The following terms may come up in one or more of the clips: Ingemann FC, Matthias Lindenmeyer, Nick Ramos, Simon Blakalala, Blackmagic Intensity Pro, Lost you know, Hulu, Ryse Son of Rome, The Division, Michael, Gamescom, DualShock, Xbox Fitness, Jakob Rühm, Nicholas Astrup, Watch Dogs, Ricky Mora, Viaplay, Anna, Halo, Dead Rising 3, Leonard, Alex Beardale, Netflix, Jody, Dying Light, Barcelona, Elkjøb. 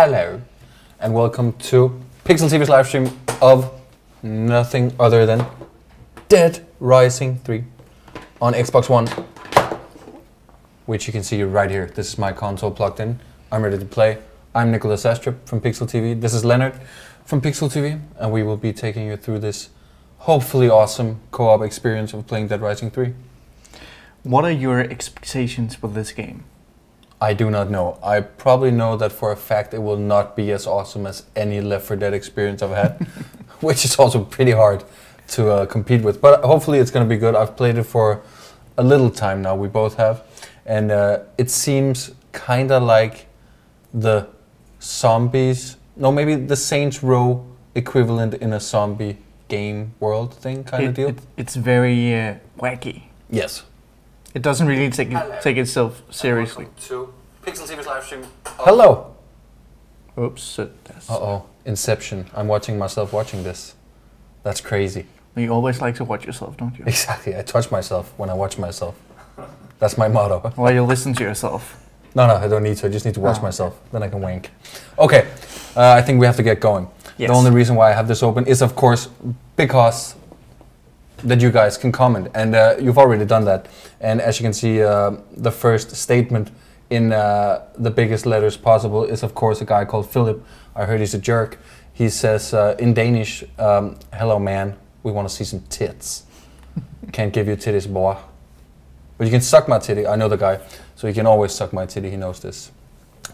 Hello, and welcome to Pixel TV's live stream of nothing other than Dead Rising 3 on Xbox One, which you can see right here. This is my console plugged in. I'm ready to play. I'm Nicholas Astrup from Pixel TV. This is Leonard from Pixel TV, and we will be taking you through this hopefully awesome co-op experience of playing Dead Rising 3. What are your expectations for this game? I do not know. I probably know that for a fact it will not be as awesome as any Left 4 Dead experience I've had, which is also pretty hard to compete with. But hopefully it's going to be good. I've played it for a little time now, we both have. And it seems kind of like the zombies, no, maybe the Saints Row equivalent in a zombie game world thing kind of deal. It's very wacky. Yes. It doesn't really take itself seriously. To Pixel TV's live stream. Hello. Oops. Uh-oh. Inception. I'm watching myself watching this. That's crazy. You always like to watch yourself, don't you? Exactly. I touch myself when I watch myself. That's my motto. Well, you listen to yourself. No, I don't need to. I just need to watch myself. Then I can wank. Okay. I think we have to get going. Yes. The only reason why I have this open is, of course, because that you guys can comment, and you've already done that. And as you can see, the first statement in the biggest letters possible is, of course, a guy called Philip. I heard he's a jerk. He says in Danish, hello man, we want to see some tits. Can't give you titties, boy. But you can suck my titty. I know the guy, so he can always suck my titty. He knows this.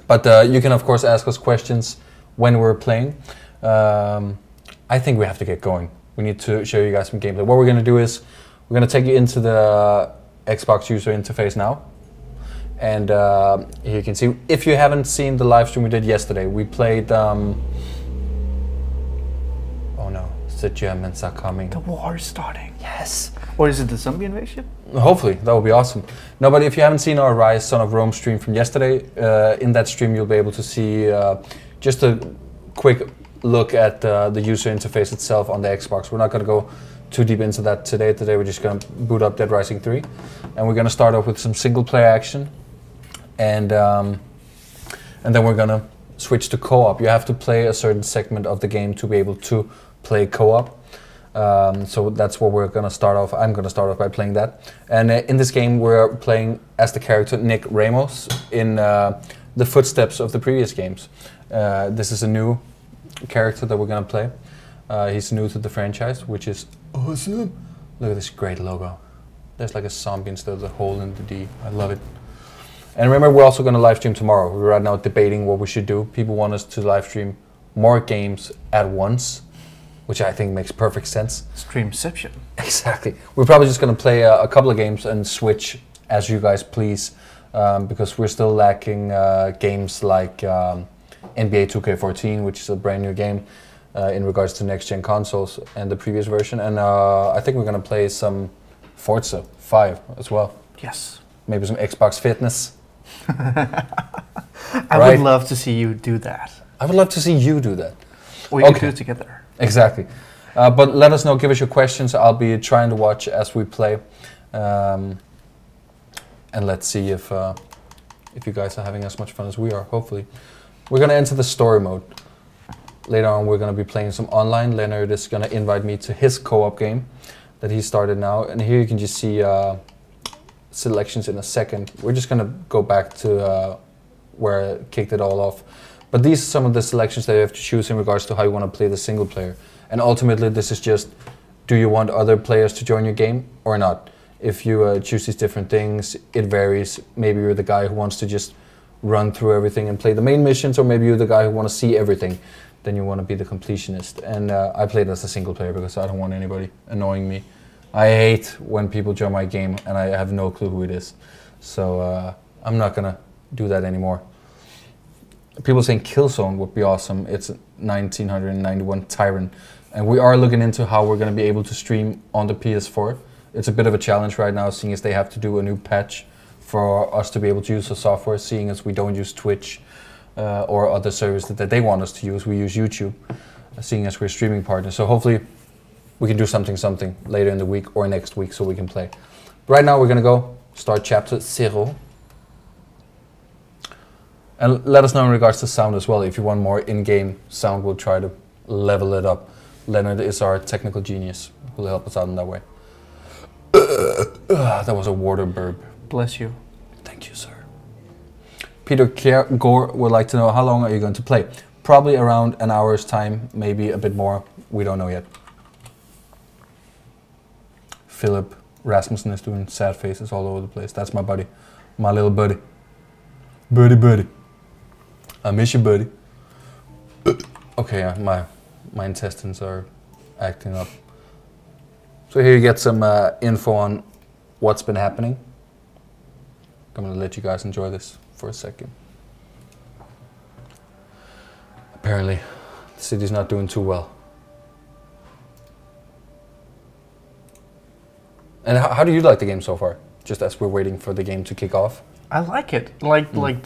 But you can, of course, ask us questions when we're playing. I think we have to get going. We need to show you guys some gameplay. What we're going to do is we're going to take you into the Xbox user interface now. And here you can see, if you haven't seen the live stream we did yesterday, we played, oh no, the Germans are coming. The war is starting. Yes. Or is it the zombie invasion? Hopefully, that would be awesome. No, but if you haven't seen our Ryse Son of Rome stream from yesterday, in that stream you'll be able to see just a quick look at the user interface itself on the Xbox. We're not going to go too deep into that today. Today we're just going to boot up Dead Rising 3. And we're going to start off with some single player action. And then we're going to switch to co-op. You have to play a certain segment of the game to be able to play co-op. So that's what we're going to start off. I'm going to start off by playing that. And in this game we're playing as the character Nick Ramos in the footsteps of the previous games. This is a new character that we're gonna play. He's new to the franchise, which is awesome. Look at this great logo. There's like a zombie instead of the hole in the D. I love it. And remember, we're also gonna live stream tomorrow. We're right now debating what we should do. People want us to live stream more games at once, which I think makes perfect sense. Streamception. Exactly. We're probably just gonna play a couple of games and switch as you guys please, because we're still lacking games like NBA 2K14, which is a brand new game in regards to next-gen consoles and the previous version. And I think we're going to play some Forza 5 as well. Yes. Maybe some Xbox Fitness. I would love to see you do that. I would love to see you do that. We can do it together. Exactly. But let us know. Give us your questions. I'll be trying to watch as we play. And let's see if you guys are having as much fun as we are, hopefully. We're going to enter the story mode. Later on, we're going to be playing some online. Leonard is going to invite me to his co-op game that he started now. And here you can just see selections in a second. We're just going to go back to where I kicked it all off. But these are some of the selections that you have to choose in regards to how you want to play the single player. And ultimately, this is just, do you want other players to join your game or not? If you choose these different things, it varies. Maybe you're the guy who wants to just run through everything and play the main missions, or maybe you're the guy who want to see everything, then you want to be the completionist. And I played as a single player because I don't want anybody annoying me. I hate when people join my game and I have no clue who it is. So I'm not gonna do that anymore. People saying Killzone would be awesome. It's 1991 Tyrant. And we are looking into how we're gonna be able to stream on the PS4. It's a bit of a challenge right now, seeing as they have to do a new patch for us to be able to use the software, seeing as we don't use Twitch or other service that they want us to use. We use YouTube, seeing as we're streaming partners. So hopefully we can do something later in the week or next week so we can play. Right now we're gonna go start chapter 0. And let us know in regards to sound as well. If you want more in-game sound, we'll try to level it up. Leonard is our technical genius who will help us out in that way. That was a water burp. Bless you. Thank you, sir. Peter Gore would like to know, how long are you going to play? Probably around an hour's time, maybe a bit more. We don't know yet. Philip Rasmussen is doing sad faces all over the place. That's my buddy. My little buddy. Buddy, buddy. I miss you, buddy. Okay, my intestines are acting up. So here you get some info on what's been happening. I'm gonna let you guys enjoy this for a second. Apparently, the city's not doing too well. And how do you like the game so far? Just as we're waiting for the game to kick off. I like it. I like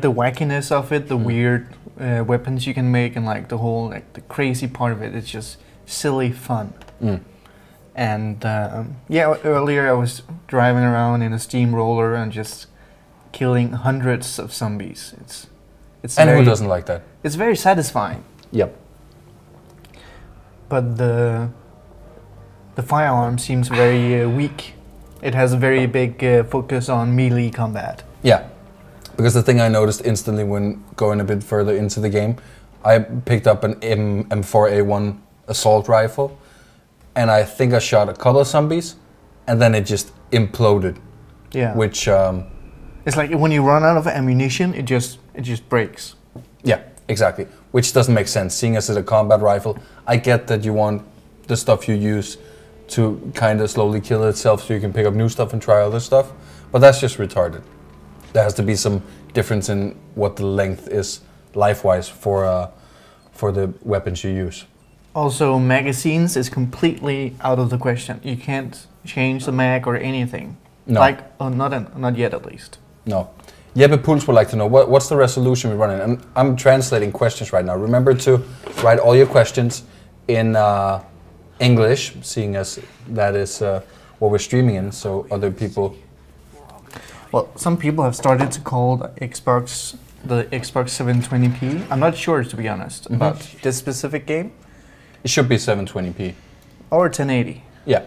the wackiness of it, the weird weapons you can make, and like the whole the crazy part of it. It's just silly fun. And yeah, earlier I was driving around in a steamroller and just killing hundreds of zombies. It's and who doesn't like that? It's very satisfying. Yep. But the firearm seems very weak. It has a very big focus on melee combat. Yeah, because the thing I noticed instantly when going a bit further into the game, I picked up an M4A1 assault rifle, and I think I shot a couple of zombies, and then it just imploded. Yeah. Which it's like when you run out of ammunition, it just breaks. Yeah, exactly. Which doesn't make sense, seeing as it's a combat rifle. I get that you want the stuff you use to kind of slowly kill itself so you can pick up new stuff and try other stuff, but that's just retarded. There has to be some difference in what the length is life-wise for the weapons you use. Also, magazines is completely out of the question. You can't change the mag or anything. No. Like, oh, not yet at least. No. Jeppe Puls would like to know, what's the resolution we're running? And I'm translating questions right now. Remember to write all your questions in English, seeing as that is what we're streaming in, so other people... Well, some people have started to call the Xbox 720p. I'm not sure, to be honest, about this specific game. It should be 720p. Or 1080. Yeah.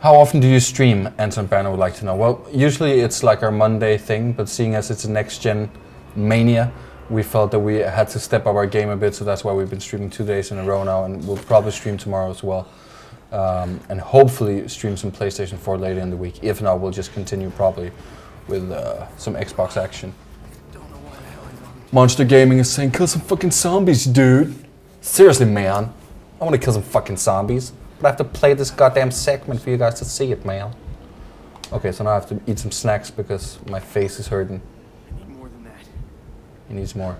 How often do you stream? Anton Banner would like to know. Well, usually it's like our Monday thing, but seeing as it's a next-gen mania, we felt that we had to step up our game a bit, so that's why we've been streaming 2 days in a row now, and we'll probably stream tomorrow as well. And hopefully stream some PlayStation 4 later in the week. If not, we'll just continue probably with some Xbox action. Monster Gaming is saying, kill some fucking zombies, dude. Seriously, man. I want to kill some fucking zombies. But I have to play this goddamn segment for you guys to see it, man. Okay, so now I have to eat some snacks because my face is hurting. I need more than that. He needs more.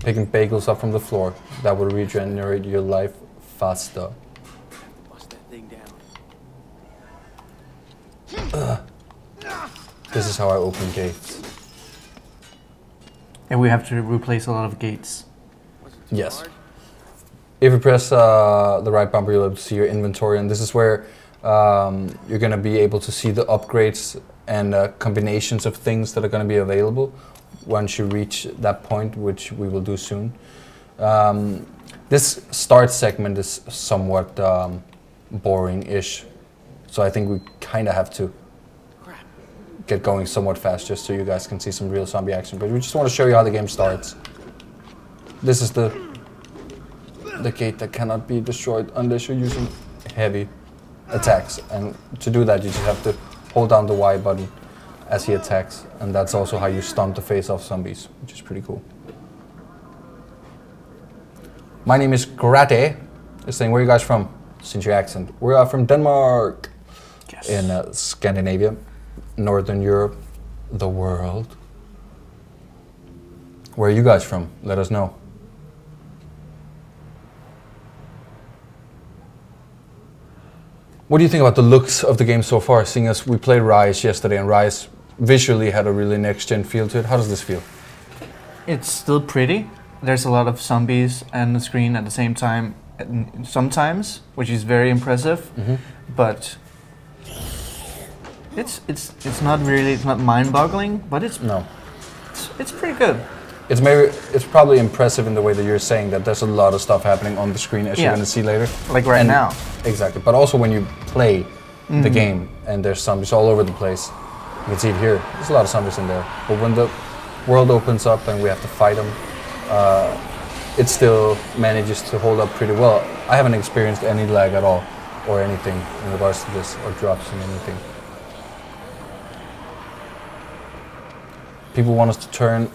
Picking bagels up from the floor. That will regenerate your life faster. Bust that thing down. This is how I open gates. And we have to replace a lot of gates. Yes. Hard? If you press the right bumper, you'll be able to see your inventory, and this is where you're going to be able to see the upgrades and combinations of things that are going to be available once you reach that point, which we will do soon. This start segment is somewhat boring-ish, so I think we kind of have to get going somewhat fast just so you guys can see some real zombie action, but we just want to show you how the game starts. This is the gate that cannot be destroyed unless you're using heavy attacks, and to do that you just have to hold down the Y button as he attacks, and that's also how you stomp the face off zombies, which is pretty cool. My name is Karate. It's saying, where are you guys from? Since your accent. We are from Denmark. Yes. In Scandinavia, Northern Europe, the world. Where are you guys from? Let us know. What do you think about the looks of the game so far, seeing as we played Ryse yesterday, and Ryse visually had a really next-gen feel to it? How does this feel? It's still pretty. There's a lot of zombies and the screen at the same time. sometimes, which is very impressive. Mm-hmm. But it's not really, it's not mind-boggling, but it's no, it's pretty good. It's maybe, it's probably impressive in the way that you're saying that there's a lot of stuff happening on the screen, as yeah, you're gonna see later. Like right and now. Exactly, but also when you play the game and there's zombies all over the place, you can see it here. There's a lot of zombies in there, but when the world opens up and we have to fight them, it still manages to hold up pretty well. I haven't experienced any lag at all or anything in regards to this, or drops and anything. People want us to turn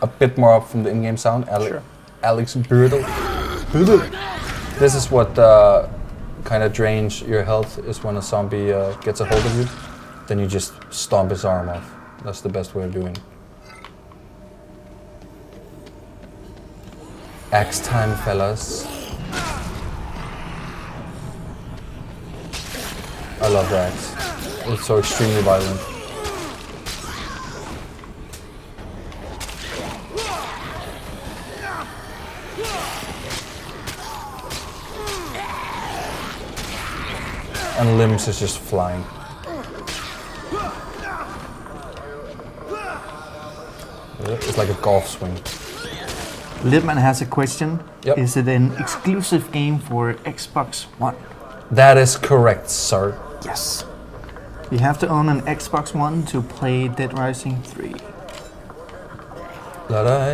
a bit more up from the in-game sound. Alex Beardale. This is what kind of drains your health, is when a zombie gets a hold of you. Then you just stomp his arm off. That's the best way of doing it. Axe time, fellas. I love the axe. It's so extremely violent. And limbs is just flying. It's like a golf swing. Lipman has a question. Yep. Is it an exclusive game for Xbox One? That is correct, sir. Yes. You have to own an Xbox One to play Dead Rising 3.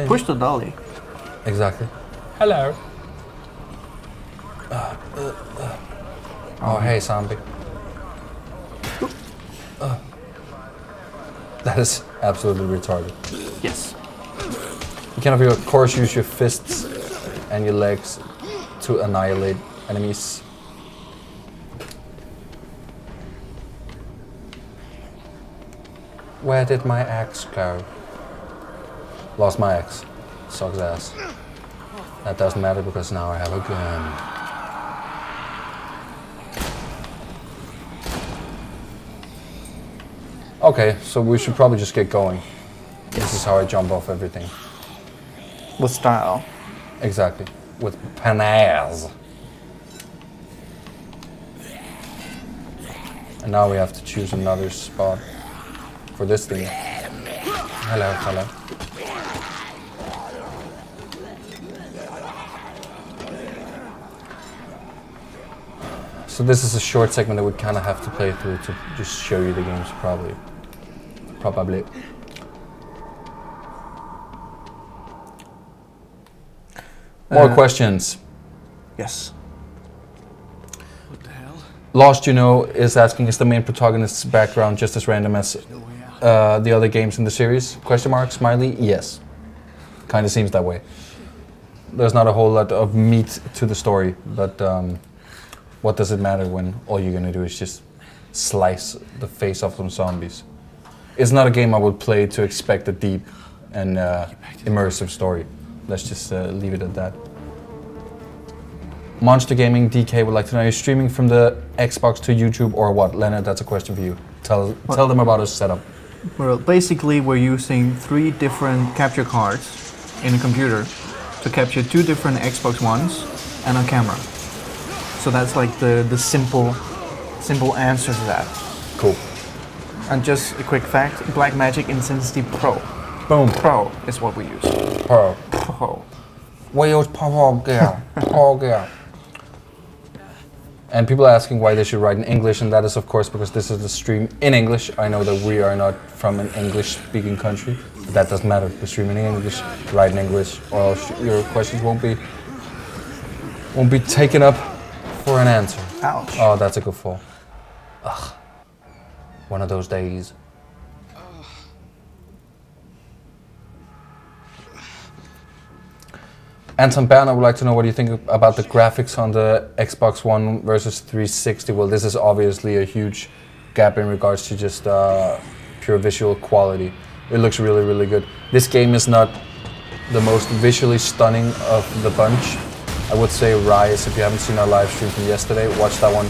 Push the dolly. Exactly. Hello. Oh, hey, zombie. That is absolutely retarded. Yes. You can, of course, use your fists and your legs to annihilate enemies. Where did my axe go? Lost my axe. Sucks ass. That doesn't matter because now I have a gun. Okay, so we should probably just get going. Yes. This is how I jump off everything. With style. Exactly. With panaz. And now we have to choose another spot for this thing. Hello, hello. So this is a short segment that we kind of have to play through to just show you the games, probably. Probably. More questions. Yes. What the hell? Lost You Know is asking, is the main protagonist's background just as random as the other games in the series? Question mark, smiley, yes. Kind of seems that way. There's not a whole lot of meat to the story, but what does it matter when all you're gonna do is just slice the face off some zombies? It's not a game I would play to expect a deep and immersive story. Let's just leave it at that. Monster Gaming DK would like to know, are you streaming from the Xbox to YouTube or what? Leonard, that's a question for you. Tell them about our setup. Well, basically we're using 3 different capture cards in a computer to capture 2 different Xbox Ones and a camera. So that's like the simple answer to that. Cool. And just a quick fact, Blackmagic Intensity Pro. Boom. Pro is what we use. Pro. Pro. We use Pro gear. Pro gear. And people are asking why they should write in English, and that is of course because this is the stream in English. I know that we are not from an English-speaking country, but that doesn't matter. We're streaming in English, write in English, or else your questions won't be taken up for an answer. Ouch. Oh, that's a good fall. Ugh. One of those days. Anton Banner would like to know, what do you think about the graphics on the Xbox One versus 360? Well, this is obviously a huge gap in regards to just pure visual quality. It looks really, really good. This game is not the most visually stunning of the bunch. I would say Ryse, if you haven't seen our live stream from yesterday, watch that one.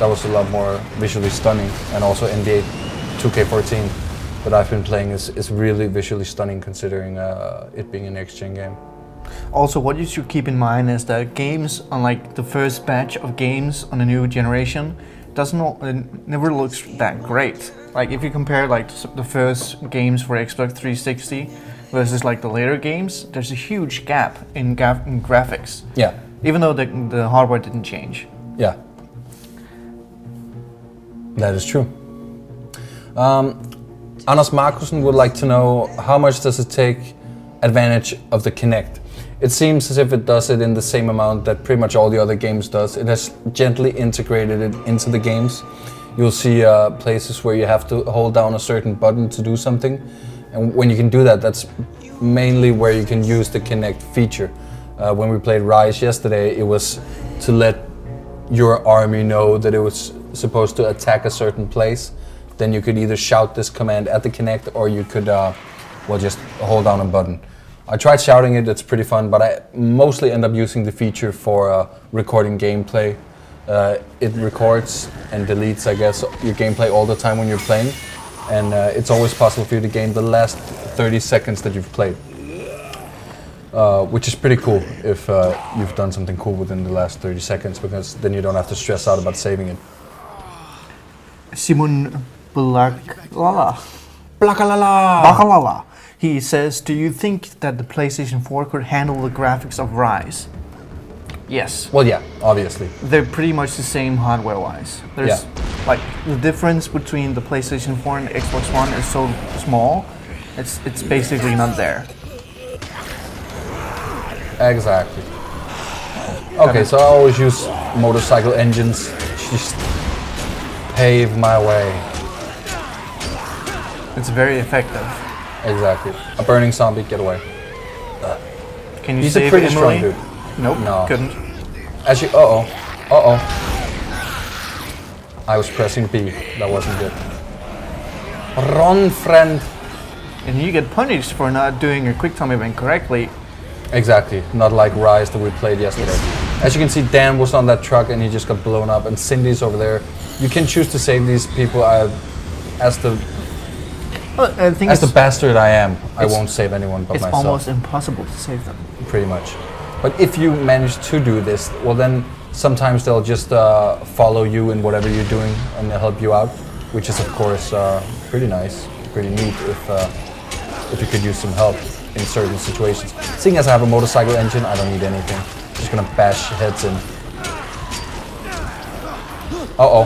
That was a lot more visually stunning. And also NBA 2K14 that I've been playing is really visually stunning, considering it being an next-gen game. Also, what you should keep in mind is that games, unlike the first batch of games on a new generation, never looks that great. Like if you compare like the first games for Xbox 360 versus like the later games, there's a huge gap in graphics. Yeah. Even though the hardware didn't change. Yeah. That is true. Anas Markussen would like to know, how much does it take advantage of the Kinect? It seems as if it does it in the same amount that pretty much all the other games does. It has gently integrated it into the games. You'll see places where you have to hold down a certain button to do something. And when you can do that, that's mainly where you can use the Kinect feature. When we played Ryse yesterday, it was to let your army know that it was supposed to attack a certain place. Then you could either shout this command at the Kinect, or you could, well, just hold down a button. I tried shouting it, it's pretty fun, but I mostly end up using the feature for recording gameplay. It records and deletes, I guess, your gameplay all the time when you're playing, and it's always possible for you to game the last 30 seconds that you've played, which is pretty cool if you've done something cool within the last 30 seconds, because then you don't have to stress out about saving it. Simon Blakalala. Blakalala. He says, do you think that the PlayStation 4 could handle the graphics of Ryse? Yes. Well, yeah, obviously. They're pretty much the same hardware-wise. There's, yeah, like, the difference between the PlayStation 4 and Xbox One is so small, it's basically not there. Exactly. Okay, so I always use motorcycle engines. Just pave my way. It's very effective. Exactly. A burning zombie, get away. Can you save Emily? He's a pretty strong dude. Nope, no. Couldn't. Actually, uh-oh. Uh-oh. I was pressing B. That wasn't good. Run, friend. And you get punished for not doing your quick time event correctly. Exactly. Not like Ryse that we played yesterday. Yes. As you can see, Dan was on that truck and he just got blown up. And Cindy's over there. You can choose to save these people as the bastard I am, I won't save anyone but myself. It's almost impossible to save them. Pretty much. But if you manage to do this, well then sometimes they'll just follow you in whatever you're doing and they'll help you out, which is of course pretty nice, pretty neat if you could use some help in certain situations. Seeing as I have a motorcycle engine, I don't need anything. I'm just gonna bash heads in. Uh-oh.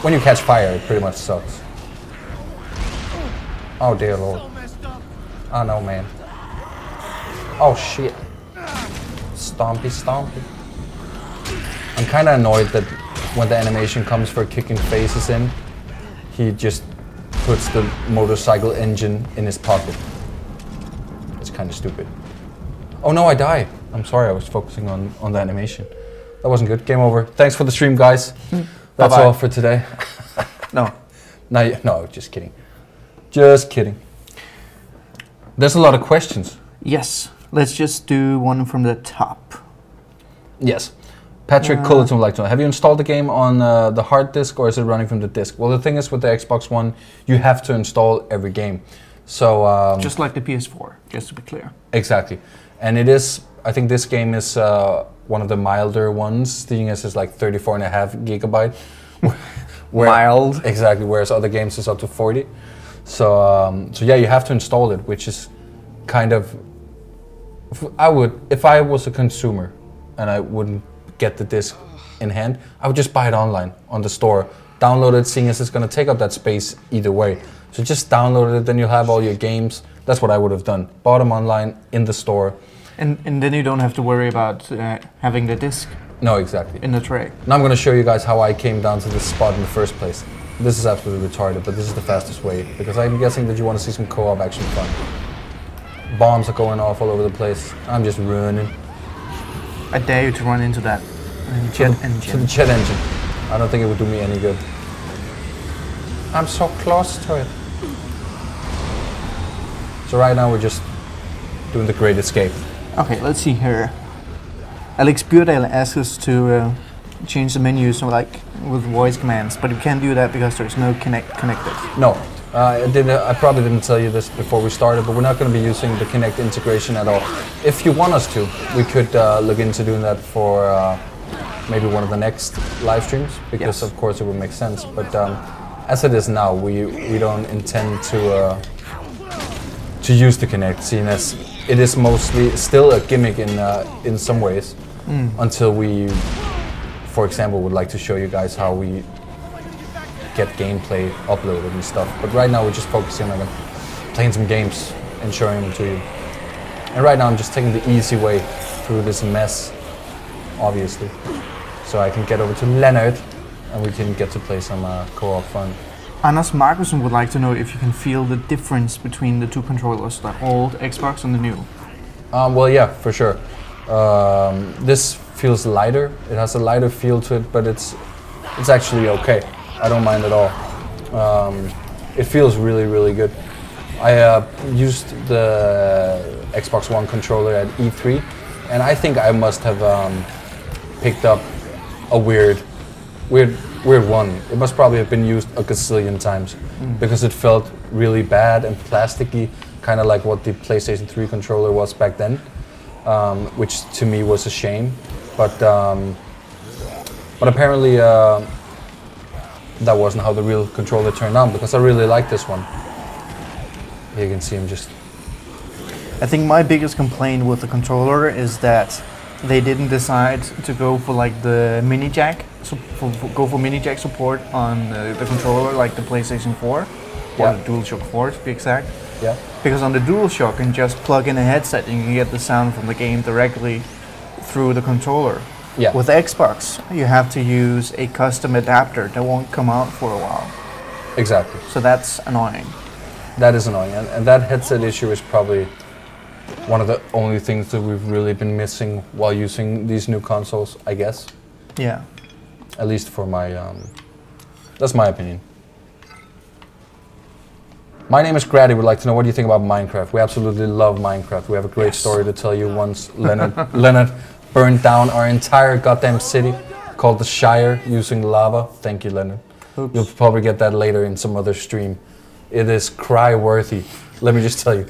When you catch fire, it pretty much sucks. Oh dear Lord. Oh no, man. Oh shit. Stompy, stompy. I'm kind of annoyed that when the animation comes for kicking faces in, he just puts the motorcycle engine in his pocket. It's kind of stupid. Oh no, I died. I'm sorry, I was focusing on the animation. That wasn't good. Game over. Thanks for the stream, guys. That's all for today. No. No, just kidding. Just kidding. There's a lot of questions. Yes. Let's just do one from the top. Yes. Patrick Culleton would like to know, have you installed the game on the hard disk or is it running from the disk? Well, the thing is with the Xbox One, you have to install every game. So just like the PS4, just to be clear. Exactly. And it is, I think this game is one of the milder ones, seeing as it's like 34.5 GB. Mild. Exactly, whereas other games is up to 40. So, so yeah, you have to install it, which is kind of, if I was a consumer and I wouldn't get the disc in hand, I would just buy it online on the store, download it, seeing as it's going to take up that space either way. So just download it, then you'll have all your games. That's what I would have done. Bought them online in the store. And then you don't have to worry about having the disc. No, exactly. In the tray. Now I'm going to show you guys how I came down to this spot in the first place. This is absolutely retarded, but this is the fastest way, because I'm guessing that you want to see some co-op action fun. Bombs are going off all over the place. I'm just ruining. I dare you to run into that jet engine. To the jet engine. I don't think it would do me any good. I'm so close to it. So right now we're just doing the Great Escape. Okay, let's see here. Alex Beardale asks us to change the menu so like with voice commands, but you can't do that because there's no Kinect connected. No, I probably didn't tell you this before we started, but we're not going to be using the Kinect integration at all. If you want us to, we could look into doing that for maybe one of the next live streams, because of course it would make sense. But as it is now, we don't intend to use the Kinect, seeing as it is mostly still a gimmick in some ways, until we, for example, would like to show you guys how we get gameplay uploaded and stuff. But right now we're just focusing on playing some games and showing them to you. And right now I'm just taking the easy way through this mess, obviously. So I can get over to Leonard and we can get to play some co-op fun. Anas Markussen would like to know if you can feel the difference between the two controllers, the old Xbox and the new. Well, yeah, for sure. This feels lighter. It has a lighter feel to it, but it's actually okay. I don't mind at all. It feels really, really good. I used the Xbox One controller at E3, and I think I must have picked up a weird one. It must probably have been used a gazillion times, because it felt really bad and plasticky, kind of like what the PlayStation 3 controller was back then, which to me was a shame. But apparently, that wasn't how the real controller turned out, because I really like this one. You can see him just... I think my biggest complaint with the controller is that they didn't decide to go for like the mini jack, go for mini jack support on the controller, like the PlayStation 4, or the DualShock 4 to be exact. Yeah. Because on the DualShock, you can just plug in a headset and you can get the sound from the game directly through the controller. Yeah. With Xbox, you have to use a custom adapter that won't come out for a while. Exactly. So that's annoying. That is annoying, and that headset issue is probably one of the only things that we've really been missing while using these new consoles, I guess. Yeah. At least for my, that's my opinion. My name is Grady. Would like to know, what do you think about Minecraft? We absolutely love Minecraft. We have a great story to tell you. Once Leonard burned down our entire goddamn city called the Shire using lava. Thank you, Leonard. Oops. You'll probably get that later in some other stream. It is cry-worthy. Let me just tell you.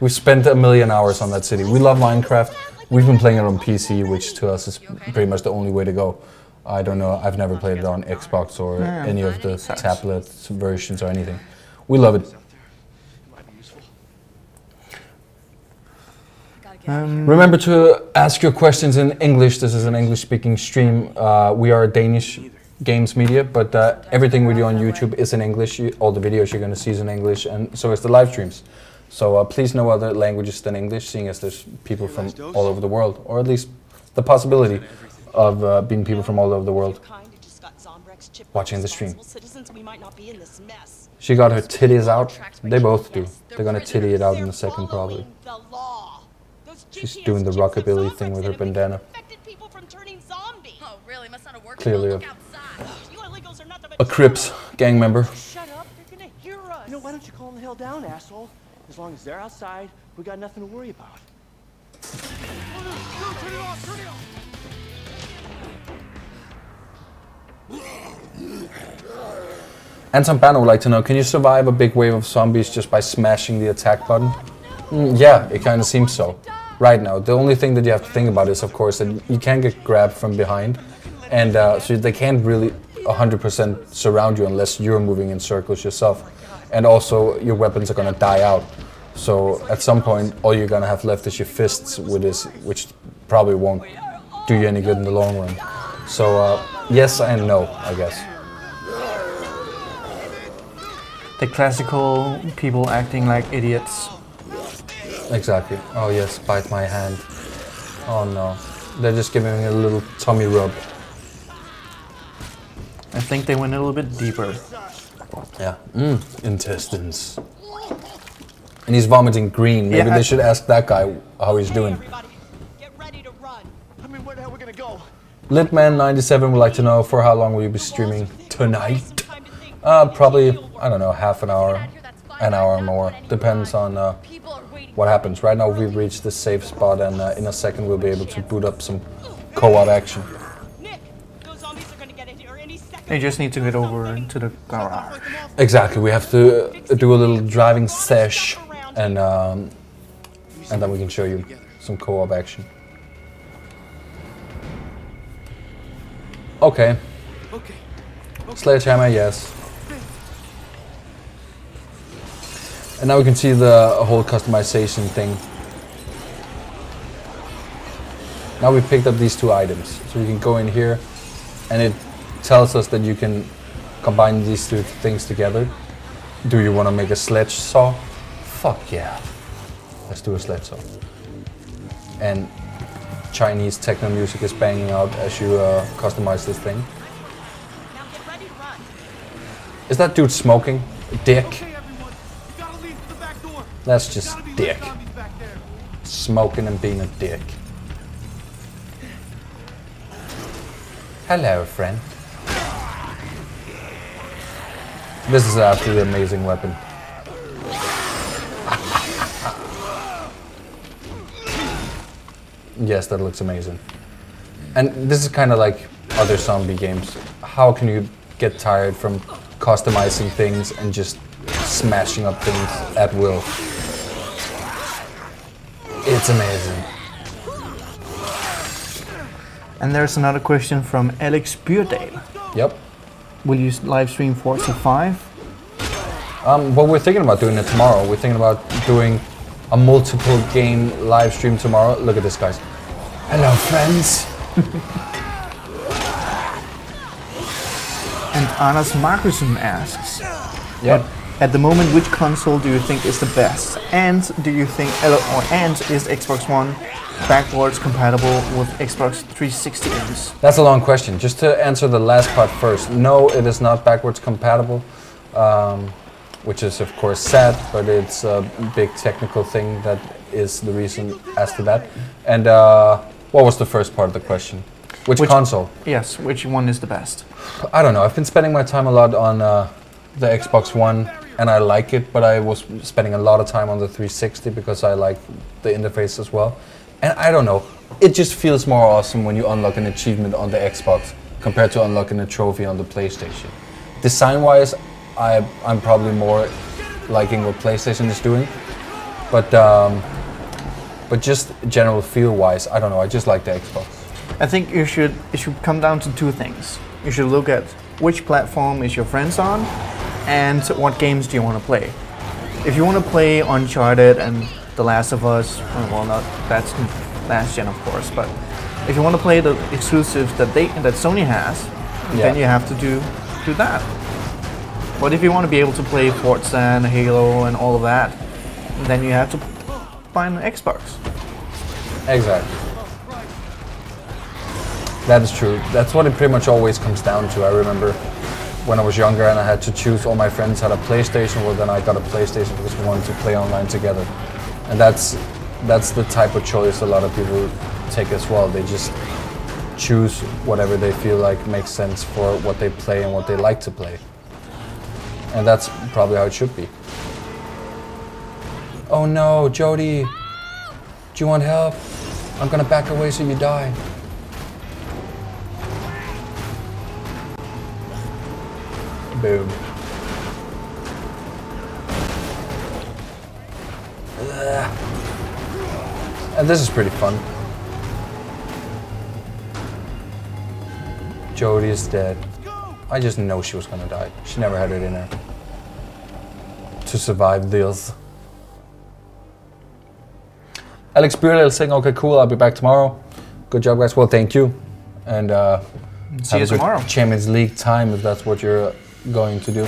We spent a million hours on that city. We love Minecraft. We've been playing it on PC, which to us is pretty much the only way to go. I don't know. I've never played it on Xbox or any of the tablet versions or anything. We love it. Remember to ask your questions in English. This is an English-speaking stream. We are a Danish games media, but everything we do on YouTube is in English. All the videos you're going to see is in English, and so is the live streams. So please, no other languages than English, seeing as there's people from all over the world, or at least the possibility of being people from all over the world watching the stream. She got her titties out. They both do. They're going to titty it out in a second, probably. She's doing the rockabilly thing with her bandana. Oh, really? Must not have worked. Clearly a Crips gang member. Shut up, they're gonna hear us. No, why don't you calm the hell down, asshole? As long as they're outside, we got nothing to worry about. Anton Banner would like to know, can you survive a big wave of zombies just by smashing the attack button? Yeah, it kind of seems so. Right now, the only thing that you have to think about is, of course, that you can get grabbed from behind, and so they can't really 100% surround you unless you're moving in circles yourself. And also, your weapons are going to die out. So at some point, all you're going to have left is your fists, which probably won't do you any good in the long run. So yes and no, I guess. The classical people acting like idiots. Exactly. Oh yes, bite my hand. Oh no. They're just giving me a little tummy rub. I think they went a little bit deeper. Yeah. Intestines. And he's vomiting green. Maybe they should ask that guy how he's doing. Get ready to run. I mean, where the hell we gonna go? Litman97 would like to know, for how long will you be streaming tonight? Probably, I don't know, half an hour, an hour or more. Depends on what happens. Right now we've reached this safe spot, and in a second we'll be able to boot up some co-op action. They just need to get over into the garage. Exactly, we have to do a little driving sesh, and then we can show you some co-op action. Okay. Sledgehammer, yes. And now we can see the whole customization thing. Now we picked up these two items, so we can go in here, and it tells us that you can combine these two things together. Do you want to make a sledge saw? Fuck yeah. Let's do a sledge saw. And Chinese techno music is banging out as you customize this thing. Now get ready to run. Is that dude smoking? Dick. Okay, everyone. You gotta leave the back door. That's just Dick. Smoking and being a dick. Hello, friend. This is an absolutely amazing weapon. Yes, that looks amazing. And this is kind of like other zombie games. How can you get tired from customizing things and just smashing up things at will? It's amazing. And there's another question from Alex Beardale. Yep. Will you live stream Forza 5? Well, we're thinking about doing it tomorrow. We're thinking about doing a multiple game live stream tomorrow. Look at this, guys. Hello, friends. And Anas Markussen asks, yep. At the moment, which console do you think is the best? And do you think, and is Xbox One backwards compatible with Xbox 360 games? That's a long question. Just to answer the last part first, no, it is not backwards compatible, which is of course sad, but it's a big technical thing that is the reason as to that. And what was the first part of the question? Which console? Yes, which one is the best? I don't know. I've been spending my time a lot on the Xbox One, and I like it, but I was spending a lot of time on the 360 because I like the interface as well. And I don't know, it just feels more awesome when you unlock an achievement on the Xbox compared to unlocking a trophy on the PlayStation. Design-wise, I'm probably more liking what PlayStation is doing, but just general feel-wise, I don't know, I just like the Xbox. I think it should come down to two things. You should look at which platform is your friends on, and what games do you want to play. If you want to play Uncharted and The Last of Us, well, not that's last gen, of course, but if you want to play the exclusives that Sony has, then you have to do that. But if you want to be able to play Forza and Halo and all of that, then you have to buy an Xbox. Exactly. That is true. That's what it pretty much always comes down to. I remember when I was younger and I had to choose, all my friends had a PlayStation, well then I got a PlayStation because we wanted to play online together. And that's the type of choice a lot of people take as well. They just choose whatever they feel like makes sense for what they play and what they like to play. And that's probably how it should be. Oh no, Jody, do you want help? I'm gonna back away so you die. Boom. And this is pretty fun. Jody is dead. I just know she was gonna die. She never had it in her to survive this. Alex Beardale saying, okay, cool, I'll be back tomorrow. Good job, guys. Well, thank you. And see you tomorrow. Champions League time, if that's what you're going to do.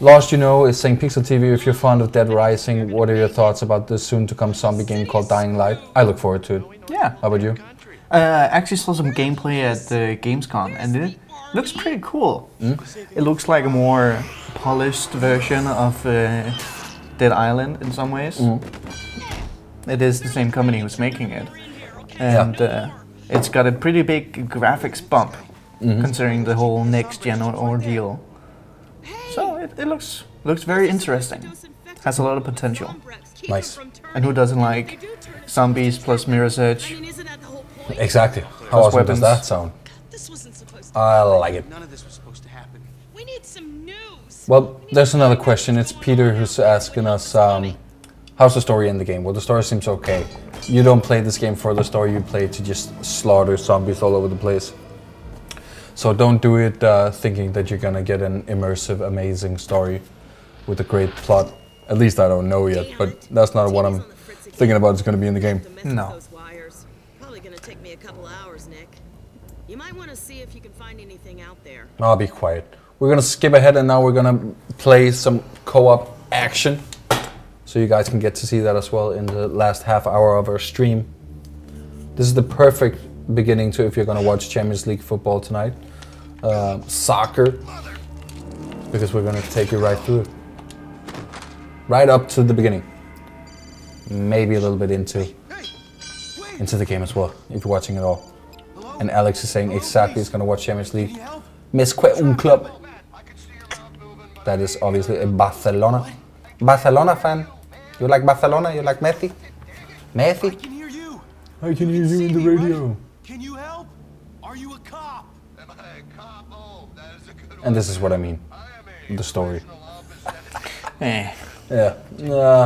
Lost You Know is saying, Pixel TV, if you're fond of Dead Rising, what are your thoughts about this soon-to-come zombie game called Dying Light? I look forward to it. Yeah. How about you? I actually saw some gameplay at the Gamescom, and it looks pretty cool. Mm? It looks like a more polished version of Dead Island in some ways. Mm. It is the same company who's making it. And it's got a pretty big graphics bump, considering the whole next-gen ordeal. So it looks very interesting. Has a lot of potential. Nice. And who doesn't like zombies plus mirror's edge? Exactly. How awesome does that sound? This wasn't supposed to happen. I like it. None of this was supposed to happen. We need some news. Well, there's another question. It's Peter who's asking us, how's the story in the game? Well, the story seems okay. You don't play this game for the story. You play to just slaughter zombies all over the place. So don't do it thinking that you're gonna get an immersive, amazing story with a great plot. At least I don't know yet, but that's not what I'm thinking about is gonna be in the game. No. Probably gonna take me a couple hours, Nick. You might want to see if you can find anything out there. I'll be quiet. We're gonna skip ahead and now we're gonna play some co-op action. So you guys can get to see that as well in the last half hour of our stream. This is the perfect beginning to if you're gonna watch Champions League football tonight. Soccer. Because we're gonna take you right through it. Right up to the beginning. Maybe a little bit into the game as well, if you're watching it all. And Alex is saying exactly he's going to watch Champions League. Mesque un club. That is obviously a Barcelona. Barcelona fan. You like Barcelona? You like Messi? Messi? I can hear you in the radio. Can you help? Are you a cop? Am I a cop? Oh, that is a good one. And this is what I mean. The story. Eh. Yeah.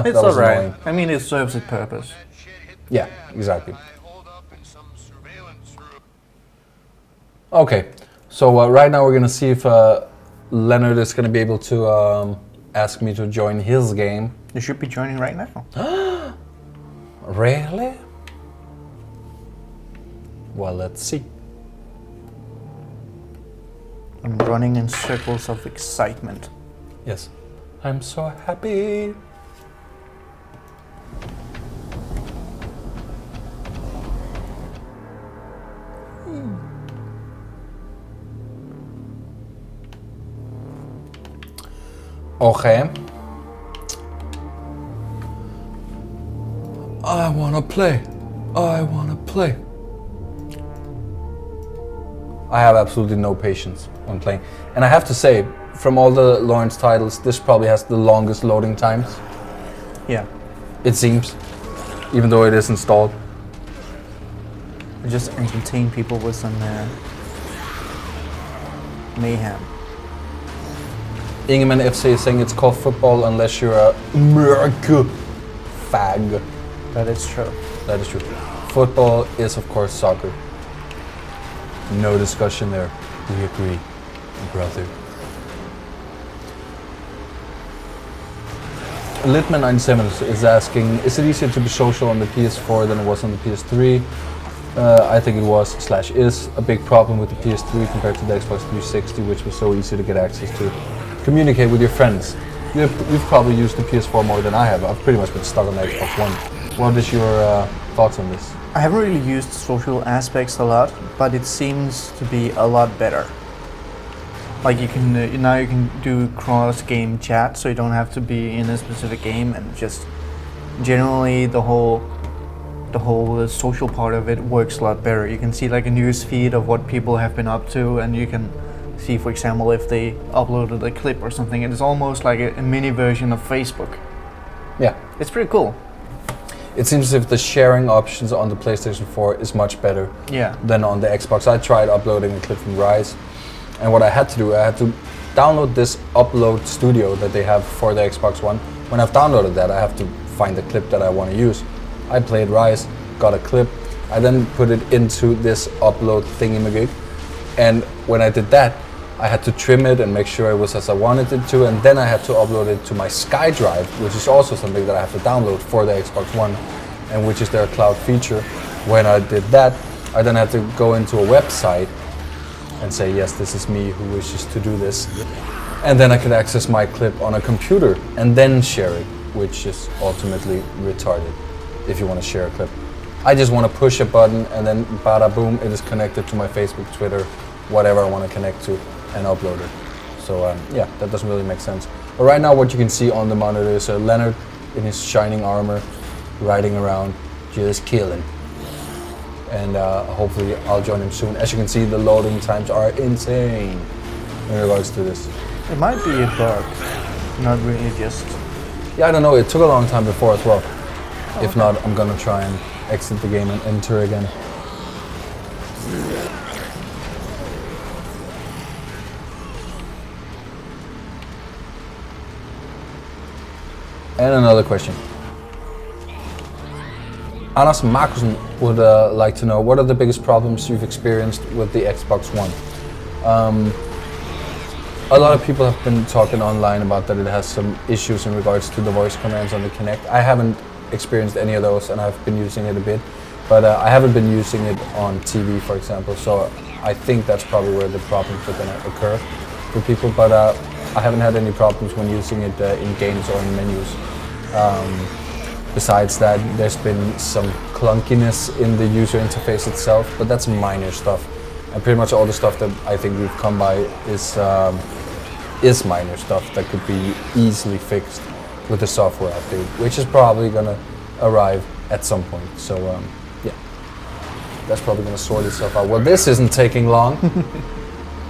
It's alright. I mean, it serves its purpose. Yeah, exactly. Okay, so right now we're going to see if Leonard is going to be able to ask me to join his game. You should be joining right now. Really? Well, let's see. I'm running in circles of excitement. Yes. I'm so happy. Okay. I wanna play. I wanna play. I have absolutely no patience when playing. And I have to say, from all the Lawrence titles, this probably has the longest loading times. Yeah. It seems. Even though it is installed. I just entertain people with some mayhem. Ingemann FC is saying it's called football unless you're a merc fag. That is true. That is true. Football is, of course, soccer. No discussion there. We agree, brother. Litman97 is asking, is it easier to be social on the PS4 than it was on the PS3? I think it was, slash is, a big problem with the PS3 compared to the Xbox 360, which was so easy to get access to. Communicate with your friends. You've probably used the PS4 more than I have. I've pretty much been stuck on the Xbox One. What is your thoughts on this? I haven't really used social aspects a lot, but it seems to be a lot better. Like you can now you can do cross-game chat, so you don't have to be in a specific game, and just generally the whole social part of it works a lot better. You can see like a news feed of what people have been up to, and you can see, for example, if they uploaded a clip or something. It's almost like a mini version of Facebook. Yeah. It's pretty cool. It seems as if the sharing options on the PlayStation 4 is much better than on the Xbox. I tried uploading a clip from Ryse, and what I had to do, I had to download this upload studio that they have for the Xbox One. When I've downloaded that, I have to find the clip that I want to use. I played Ryse, got a clip, I then put it into this upload thingamajig, and when I did that, I had to trim it and make sure it was as I wanted it to, and then I had to upload it to my SkyDrive, which is also something that I have to download for the Xbox One, and which is their cloud feature. When I did that, I then had to go into a website and say, yes, this is me who wishes to do this. And then I could access my clip on a computer and then share it, which is ultimately retarded if you want to share a clip. I just want to push a button and then bada boom, it is connected to my Facebook, Twitter, whatever I want to connect to, and upload it. So yeah, that doesn't really make sense. But right now what you can see on the monitor is Leonard in his shining armor, riding around, just killing. And hopefully I'll join him soon. As you can see, the loading times are insane in regards to this. It might be a bug, not really just... Yeah, I don't know, it took a long time before as well. Oh, if not, I'm gonna try and exit the game and enter again. And another question. Anas Markussen would like to know, what are the biggest problems you've experienced with the Xbox One? A lot of people have been talking online about that it has some issues in regards to the voice commands on the Kinect. I haven't experienced any of those, and I've been using it a bit, but I haven't been using it on TV, for example, so I think that's probably where the problems are going to occur for people, but I haven't had any problems when using it in games or in menus. Besides that, there's been some clunkiness in the user interface itself, but that's minor stuff. And pretty much all the stuff that I think we've come by is minor stuff that could be easily fixed with the software update, which is probably going to arrive at some point. So yeah, that's probably going to sort itself out. Well, this isn't taking long.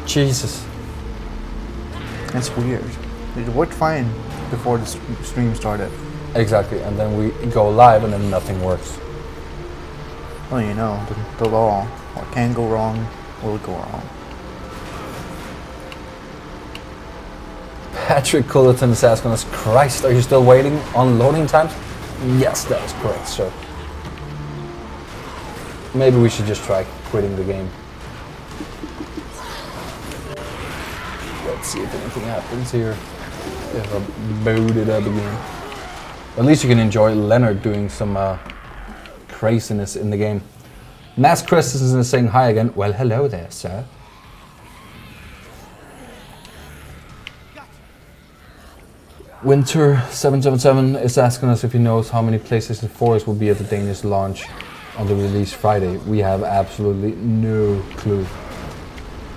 Jesus. That's weird. It worked fine before the stream started. Exactly, and then we go live and then nothing works. Well, you know, the law. What can go wrong will go wrong. Patrick Culleton is asking us, Christ, are you still waiting on loading times? Yes, that is correct, sir. Maybe we should just try quitting the game. Let's see if anything happens here. If I boot it up again. At least you can enjoy Leonard doing some craziness in the game. Mass Christensen is saying hi again. Well, hello there, sir. Winter777 is asking us if he knows how many PlayStation 4s will be at the Danish launch on the release Friday. We have absolutely no clue.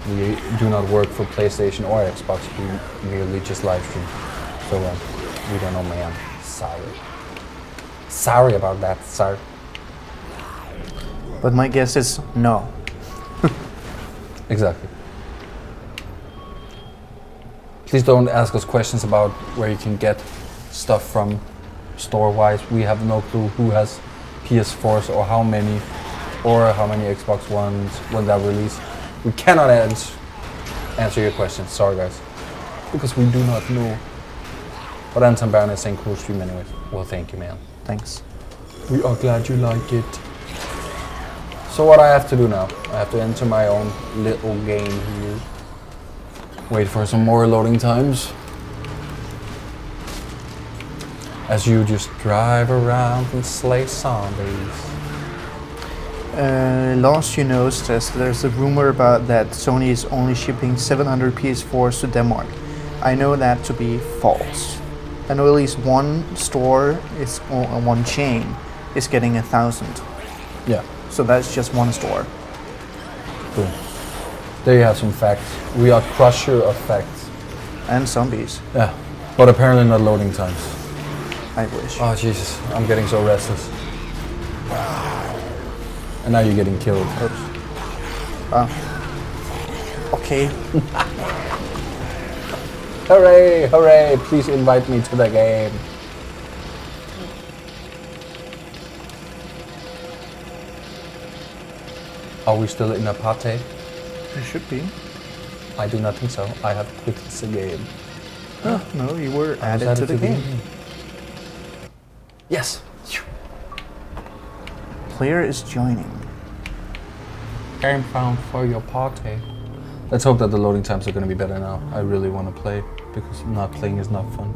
We do not work for PlayStation or Xbox. We merely just live stream. So we don't know, man. Sorry. Sorry about that, sir. But my guess is no. Exactly. Please don't ask us questions about where you can get stuff from store-wise. We have no clue who has PS4s or how many, Xbox Ones when that release. We cannot answer your questions. Sorry, guys. Because we do not know. But Anton Banner is saying cool stream anyway. Well, thank you, man. Thanks. We are glad you like it. So what I have to do now, I have to enter my own little game here. Wait for some more loading times. As you just drive around and slay zombies. Lost You Know says there's a rumor about that Sony is only shipping 700 PS4s to Denmark. I know that to be false. I know at least one store, one chain, is getting 1,000. Yeah. So that's just one store. Cool. There you have some facts. We are crusher of facts. And zombies. Yeah. But apparently not loading times. I wish. Oh, Jesus. I'm getting so restless. And now you're getting killed. Oops. Okay. Hooray, hooray. Please invite me to the game. Are we still in a party? We should be. I do not think so. I have quit the game. Oh, no, you were added to the game. Yes. Player is joining. Game found for your party. Let's hope that the loading times are going to be better now. I really want to play because not playing is not fun.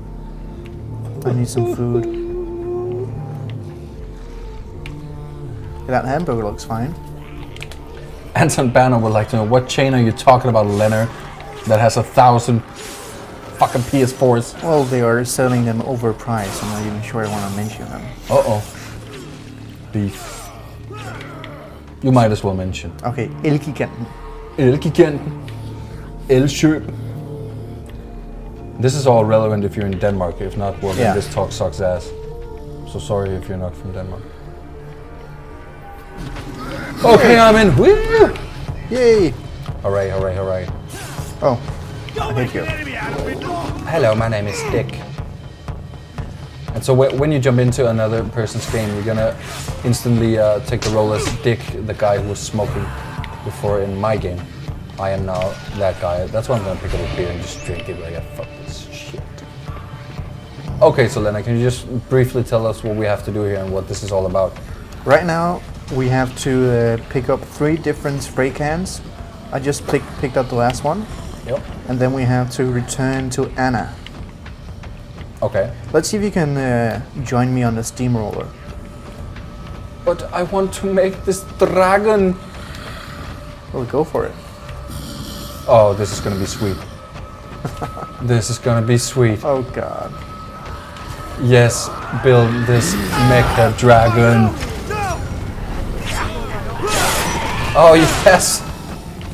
I need some food. That hamburger looks fine. Anton Banner would like to know, what chain are you talking about, Leonard, that has 1,000 fucking PS4s? Well, they are selling them overpriced. I'm not even sure I want to mention them. Uh-oh. Beef. You might as well mention. Okay, Elgiganten. Elgiganten. Elkjøb. This is all relevant if you're in Denmark. If not, well, then yeah. This talk sucks ass. So sorry if you're not from Denmark. Okay, I'm in. Woo! Yay! Hooray, hooray, hooray. Oh, thank you. Hello, my name is Dick. And so when you jump into another person's game, you're gonna instantly take the role as Dick, the guy who was smoking before in my game. I am now that guy. That's why I'm gonna pick up a beer and just drink it like I fuck this shit. Okay, so Leonard, can you just briefly tell us what we have to do here and what this is all about? Right now, we have to pick up 3 different spray cans. I just picked up the last one. Yep. And then we have to return to Anna. Okay. Let's see if you can join me on the steamroller. But I want to make this dragon. Well, go for it. Oh, this is gonna be sweet. This is gonna be sweet. Oh God. Yes, build this mecha dragon. Oh yes,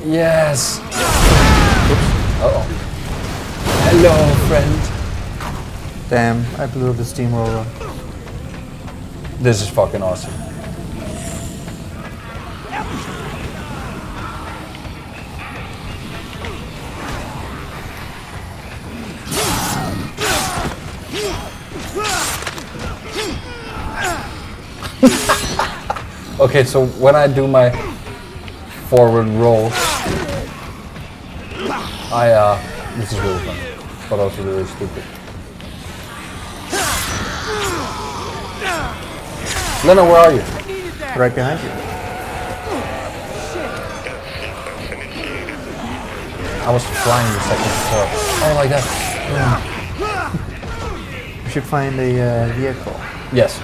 yes. Uh-oh. Hello, friend. Damn, I blew up the steamroller. This is fucking awesome. Okay, so when I do my forward roll, I this is really fun, but also really stupid. Lena, where are you? Right behind you. I was flying the second before. Oh my God! Yeah. We should find a vehicle. Yes.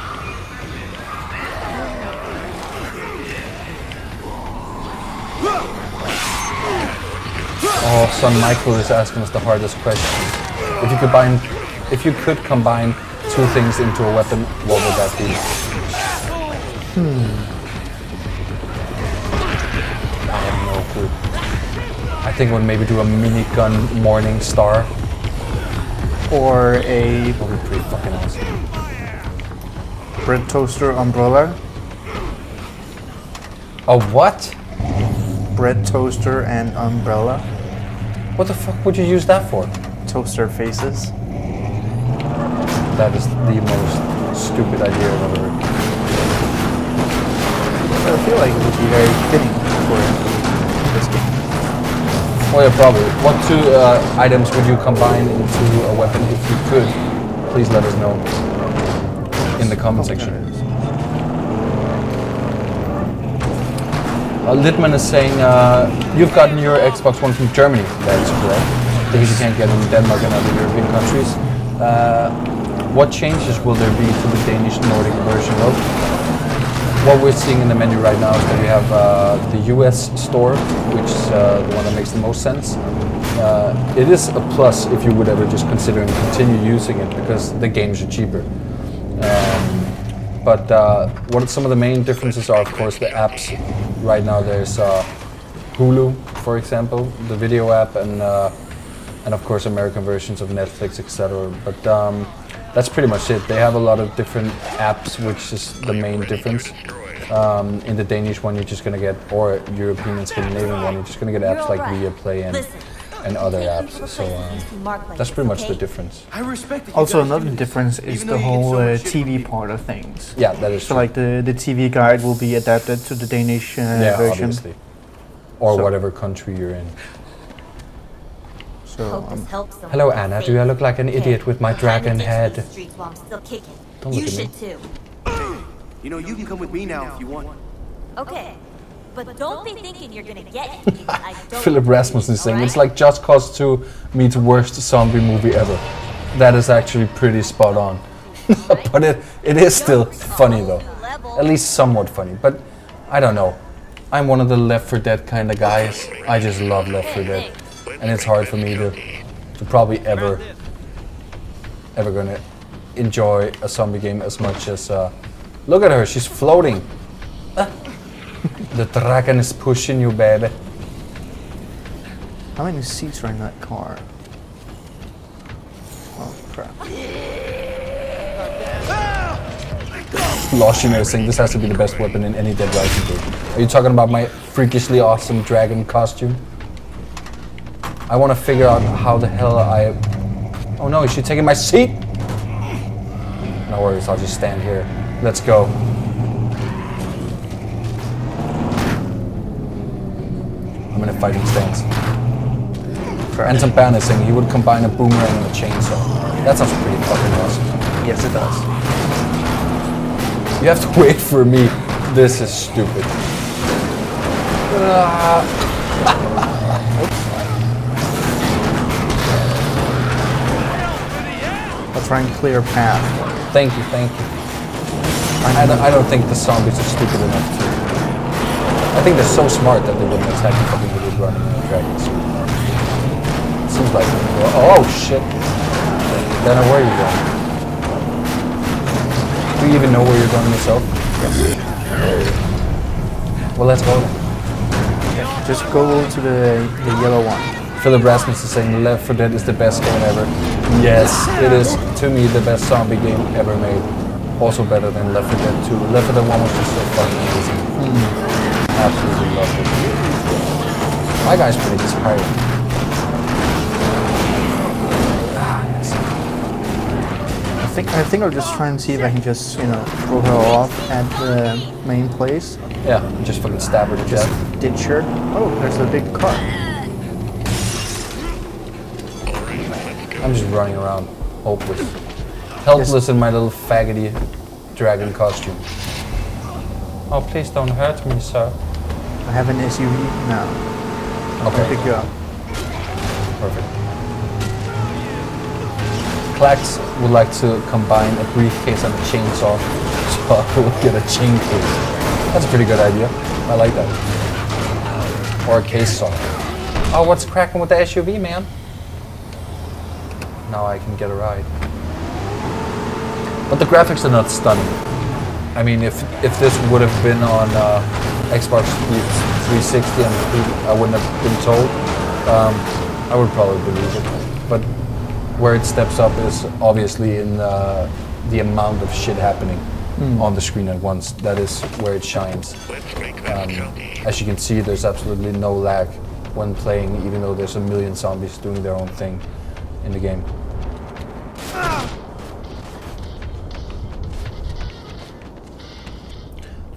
Oh, son Michael is asking us the hardest question. If you could combine 2 things into a weapon, what would that be? I have no clue. I think we'll maybe do a minigun Morning Star. Or a... That would be pretty fucking awesome. Bread toaster umbrella. A what? Bread toaster and umbrella. What the fuck would you use that for? Toaster faces. That is the most stupid idea I've ever heard. I feel like it would be very fitting for this game. Well, yeah, probably. What 2 items would you combine into a weapon if you could? Please let us know in the comment section. Lidman is saying, you've gotten your Xbox One from Germany. That is correct. Because you can't get them in Denmark and other European countries. What changes will there be to the Danish Nordic version of? What we're seeing in the menu right now is that we have the US store, which is the one that makes the most sense. It is a plus if you would ever just consider and continue using it because the games are cheaper. But what some of the main differences are, of course, the apps. Right now there's Hulu, for example, the video app, and of course American versions of Netflix, etc. But that's pretty much it. They have a lot of different apps, which is the main difference. In the Danish one, you're just gonna get, or European and Scandinavian one, you're just gonna get apps like Viaplay and other apps. So that's pretty much the difference. Also, another difference is the whole TV part of things. Yeah, that is true. So like the TV guide will be adapted to the Danish version. Obviously. Or so whatever country you're in. So, hello Anna, do I look like an idiot with my dragon head? Don't look at me. You know, you can come with me now if you want. Okay. But don't be thinking you're gonna get it. Philip Rasmussen is saying, right? It's like Just Cause 2 meets worst zombie movie ever. That is actually pretty spot on. But it is still funny though. At least somewhat funny, but I don't know. I'm one of the Left 4 Dead kind of guys. I just love Left 4 Dead. And it's hard for me to probably ever gonna enjoy a zombie game as much as... look at her, she's floating. The dragon is pushing you, baby. How many seats are in that car? Oh, crap. Lost you know saying this has to be the best weapon in any Dead Rising 3. Are you talking about my freakishly awesome dragon costume? I want to figure out how the hell I... Oh no, is she taking my seat? No worries, I'll just stand here. Let's go. I'm in a fighting stance. Anton Banner saying he would combine a boomerang and a chainsaw. That sounds pretty fucking awesome. Yes, it does. You have to wait for me. This is stupid. I'll try and clear a path. Thank you, thank you. I don't think the zombies are stupid enough to. I think they're so smart that they wouldn't attack if they would run in a dragon suit. Seems like it. Oh shit. Dana, where are you going? Do you even know where you're going yourself? Yes. Well, let's go then. Just go to the yellow one. Philip Rasmussen is saying Left 4 Dead is the best game ever. Yes, it is to me the best zombie game ever made. Also better than Left 4 Dead 2. Left 4 Dead 1 was just so fucking amazing. Absolutely loved it. My guy's pretty tired. Ah, yes. I think I'll just try and see if I can just, you know, throw her off at the main place. Yeah, just fucking stab her to death. Ditch her. Oh, there's a big car. I'm just running around, helpless in my little faggoty dragon costume. Oh, please don't hurt me, sir. I have an SUV now. Okay. I'll pick you up. Perfect. Clax would like to combine a briefcase and a chainsaw, so I will get a chain case. That's a pretty good idea. I like that. Or a case saw. Oh, what's cracking with the SUV, man? Now I can get a ride. But the graphics are not stunning. I mean, if this would have been on Xbox 360, I wouldn't have been told. I would probably believe it. But where it steps up is obviously in the amount of shit happening on the screen at once. That is where it shines. As you can see, there's absolutely no lag when playing, even though there's a million zombies doing their own thing in the game.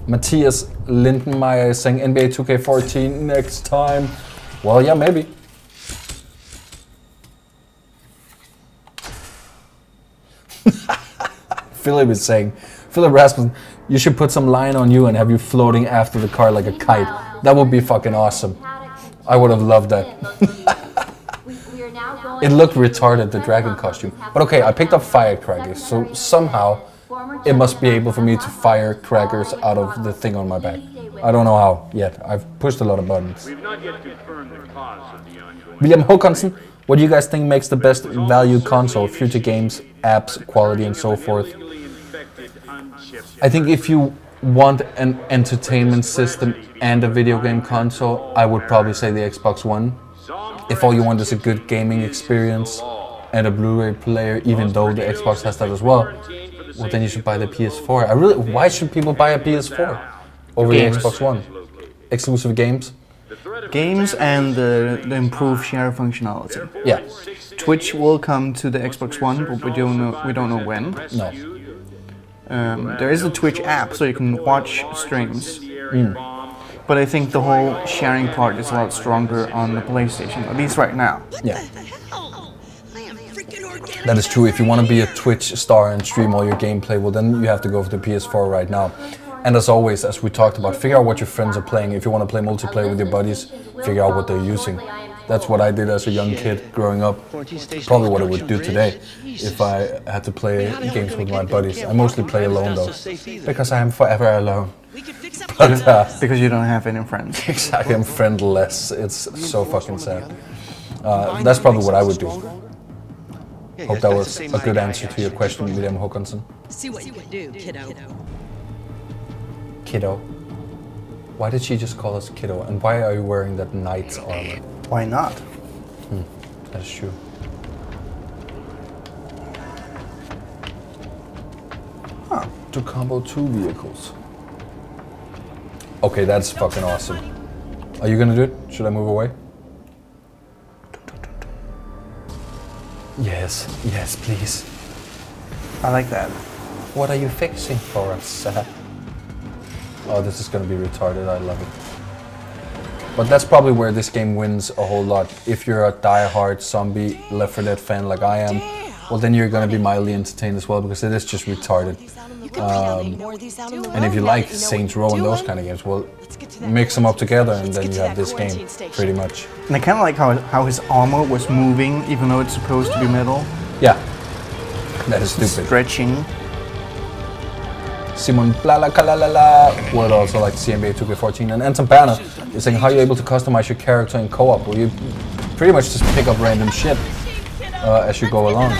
Matthias Lindenmeyer is saying NBA 2K14 next time. Well, yeah, maybe. Philip is saying, Philip Rasmussen, you should put some line on you and have you floating after the car like a kite. That would be fucking awesome. I would have loved that. It looked retarded, the dragon costume. But okay, I picked up firecrackers, so somehow it must be able for me to fire crackers out of the thing on my back. I don't know how yet. I've pushed a lot of buttons. William Hokanson, what do you guys think makes the best value console? Future games, apps, quality and so forth. I think if you want an entertainment system and a video game console, I would probably say the Xbox One. If all you want is a good gaming experience and a Blu-ray player, even though the Xbox has that as well, well, then you should buy the PS4. Why should people buy a PS4 over the Xbox One? Exclusive games? Games and the improved share functionality. Yeah. Twitch will come to the Xbox One, but we don't know when. No. There is a Twitch app, so you can watch streams. But I think the whole sharing part is a lot stronger on the PlayStation, at least right now. Yeah. That is true. If you want to be a Twitch star and stream all your gameplay, well then you have to go for the PS4 right now. And as always, as we talked about, figure out what your friends are playing. If you want to play multiplayer with your buddies, figure out what they're using. That's what I did as a young kid growing up. Probably what I would do today if I had to play games with my buddies. I mostly play alone though, because I am forever alone. But, because you don't have any friends. Exactly, I'm friendless. It's so fucking sad. That's probably what I would do. Hope that was a good answer to your question, William Hokanson. See what you can do, kiddo. Kiddo? Why did she just call us kiddo? And why are you wearing that knight's armor? Why not? That's true. Huh. To combo two vehicles. Okay, that's fucking awesome. Are you gonna do it? Should I move away? Yes, yes, please. I like that. What are you fixing for us? Oh, this is gonna be retarded. I love it. But that's probably where this game wins a whole lot. If you're a die-hard zombie Left 4 Dead fan like I am, well then you're going to be mildly entertained as well, because it is just retarded. And if you like Saints Row and those kind of games, well, mix them up together and then you have this game, pretty much. And I kind of like how his armor was moving, even though it's supposed to be metal. Yeah, that is stupid. Stretching. Simon Blakalala would also like to see NBA 2K14, and Anton Banner is saying, how are you able to customize your character in co-op? Well, you pretty much just pick up random shit as you go along.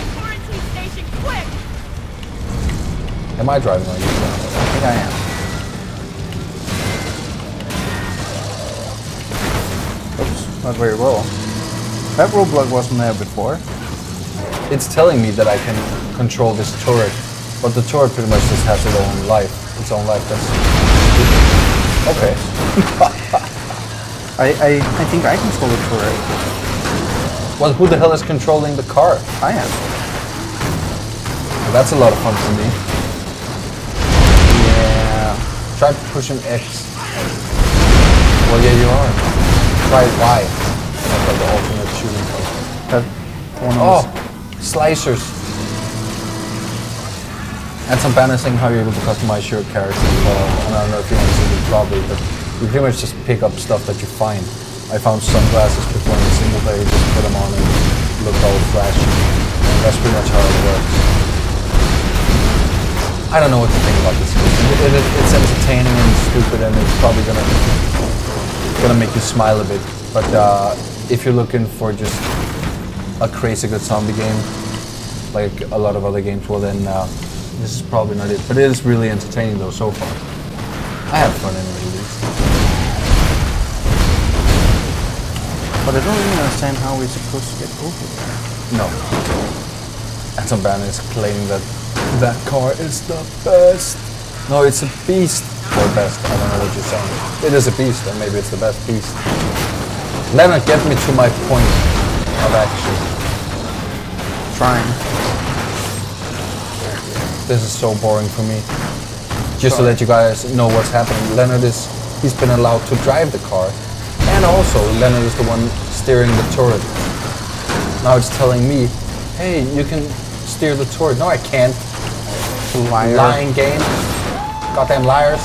Am I driving on you? I think I am. Oops, not very well. That roadblock wasn't there before. It's telling me that I can control this turret, but the turret pretty much just has its own life. Its own life. That's okay. I think I control the turret. Well, who the hell is controlling the car? I am. Well, that's a lot of fun for me. Try pushing X. Well, yeah, you are. Try Y. That's like the alternate shooting code. Oh, slicers. And some banner saying how you're able to customize your character. And I don't know if you want to see this probably, but you pretty much just pick up stuff that you find. I found sunglasses before in a single player, just put them on and look all flashy. And that's pretty much how it works. I don't know what to think about this. It's entertaining and stupid, and it's probably gonna make you smile a bit. But if you're looking for just a crazy good zombie game, like a lot of other games, well then this is probably not it. But it is really entertaining though so far. I have fun in it. But I don't really understand how we're supposed to get over there. No. And some banner is claiming that that car is the best. No, it's a beast. Or best, I don't know what you're saying. It is a beast, and maybe it's the best beast. Leonard, get me to my point of action. Trying. This is so boring for me. Just to let you guys know what's happening, Leonard is, he's been allowed to drive the car. And also, Leonard is the one steering the turret. Now it's telling me, hey, you can steer the turret. No, I can't. Liar. Lying game. Goddamn liars.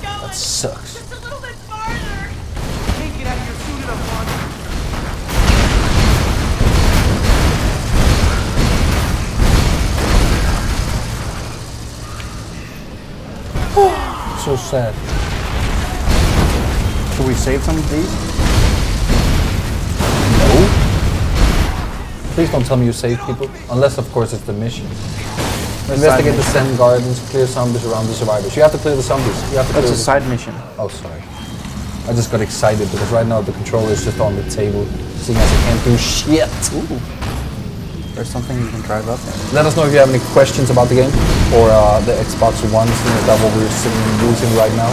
That sucks. Just a little bit farther. Take it out of your suit and up on. So sad. Should we save some of these? No. Please don't tell me you save people, unless of course it's the mission. Investigate the Zen Gardens, clear zombies around the survivors. You have to clear the zombies. You have to clear. That's a side mission. Oh, sorry. I just got excited because right now the controller is just on the table, seeing as I can't do shit. Ooh. There's something you can drive up in. Let us know if you have any questions about the game or the Xbox One, seeing as that's what we're using right now.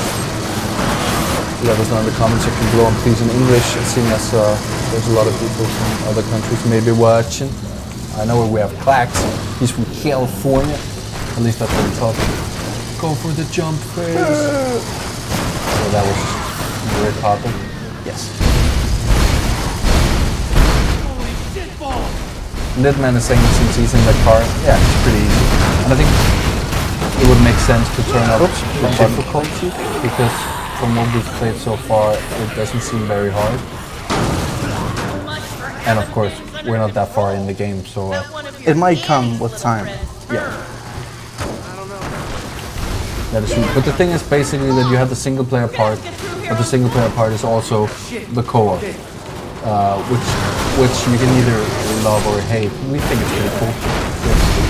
Let us know in the comment section below, and please in English, seeing as there's a lot of people from other countries maybe watching. I know we have Clax, he's from California, at least that's what he told me. Go for the jump phase! So that was weird popping. Yes. Holy shitball! Litman is saying since he's in the car, yeah, it's pretty easy. And I think it would make sense to turn up the difficulty, because from what we've played so far, it doesn't seem very hard. And of course, we're not that far in the game, so... it might come with time. Yeah. That is true. But the thing is basically that you have the single player part, but the single player part is also the co-op. Which you can either love or hate. We think it's pretty cool.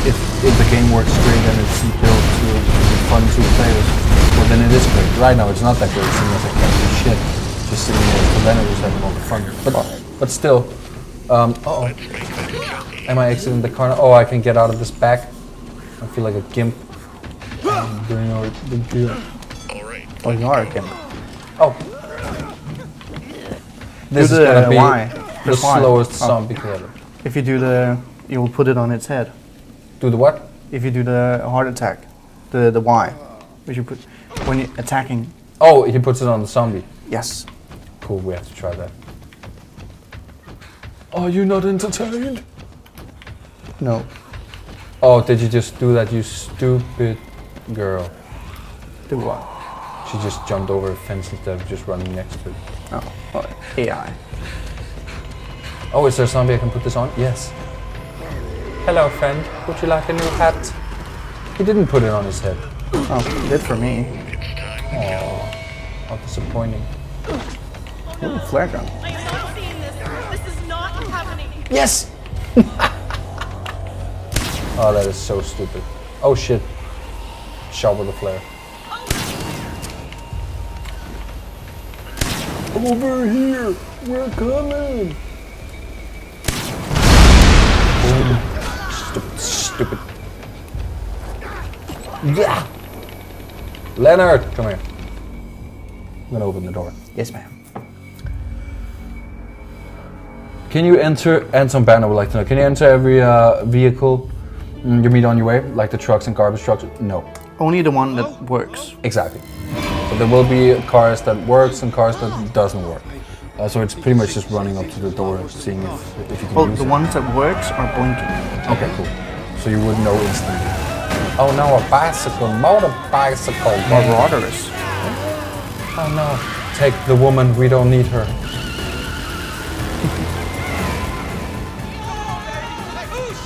If the game works great and it's built to be fun to players, well then it is great. Right now it's not that great, seeing as I can't do shit. Just sitting there, so then it was having all the fun. But still, am I exiting the car? Oh, I can get out of this back. I feel like a gimp. I'm doing all the deal. Oh, you are a gimp. Oh. This is gonna be the slowest zombie killer. If you do the, you will put it on its head. Do the what? If you do the heart attack, the Y, which you put when you're attacking. Oh, he puts it on the zombie. Yes. Cool. We have to try that. Are you not entertained? No. Oh, did you just do that, you stupid girl? Do what? She just jumped over a fence instead of just running next to it. Oh, well, AI. Oh, is there something I can put this on? Yes. Hello, friend. Would you like a new hat? He didn't put it on his head. Oh, he did for me. Oh, how disappointing. Ooh, flare gun. I am not seeing this. This is not happening. Yes! Oh, that is so stupid. Oh, shit. Shovel the flare. Over here! We're coming! Boom. Stupid, stupid. Yeah! Leonard! Come here. I'm gonna open the door. Yes, ma'am. Can you enter... Anton Banner would like to know. Can you enter every vehicle you meet on your way? Like the trucks and garbage trucks? No. Only the one that works. Exactly. So there will be cars that works and cars that doesn't work. So it's pretty much just running up to the door and seeing if you can use it. Well, the ones that works are blinking. Okay, cool. So you would know instantly. Oh no, a bicycle, motorbicycle. Marauders. Oh no. Take the woman, we don't need her.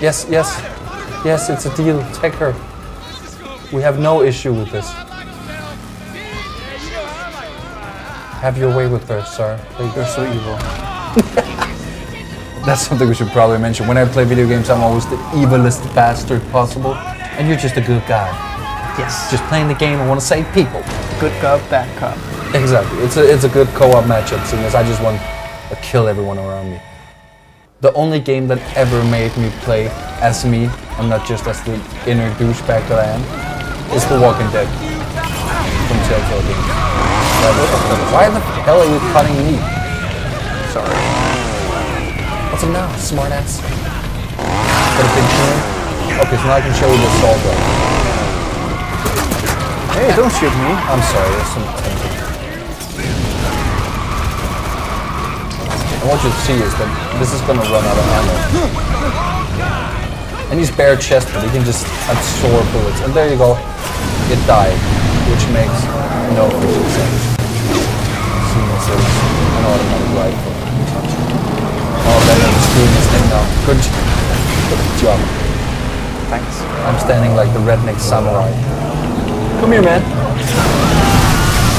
Yes, yes. Yes, it's a deal. Take her. We have no issue with this. Have your way with her, sir. You're so evil. That's something we should probably mention. When I play video games, I'm always the evilest bastard possible. And you're just a good guy. Yes. Just playing the game, I want to save people. Good cop, bad cop. Exactly. It's a good co-op matchup, seeing as I just want to kill everyone around me. The only game that ever made me play as me, and not just as the inner douchebag that I am, is The Walking Dead from Saints Row games. Why the hell are you cutting me? Sorry. What's up now, smartass? Got a big turn? Okay, so now I can show you the assault gun. Hey, don't shoot me. I'm sorry, there's some attention. And what you'll see is that this is gonna run out of ammo. And he's bare chested, but he can just absorb bullets. And there you go. It died. Which makes no sense. An automatic rifle. Oh, better than screwing this thing now. Good job. Thanks. I'm standing like the redneck samurai. Come here, man.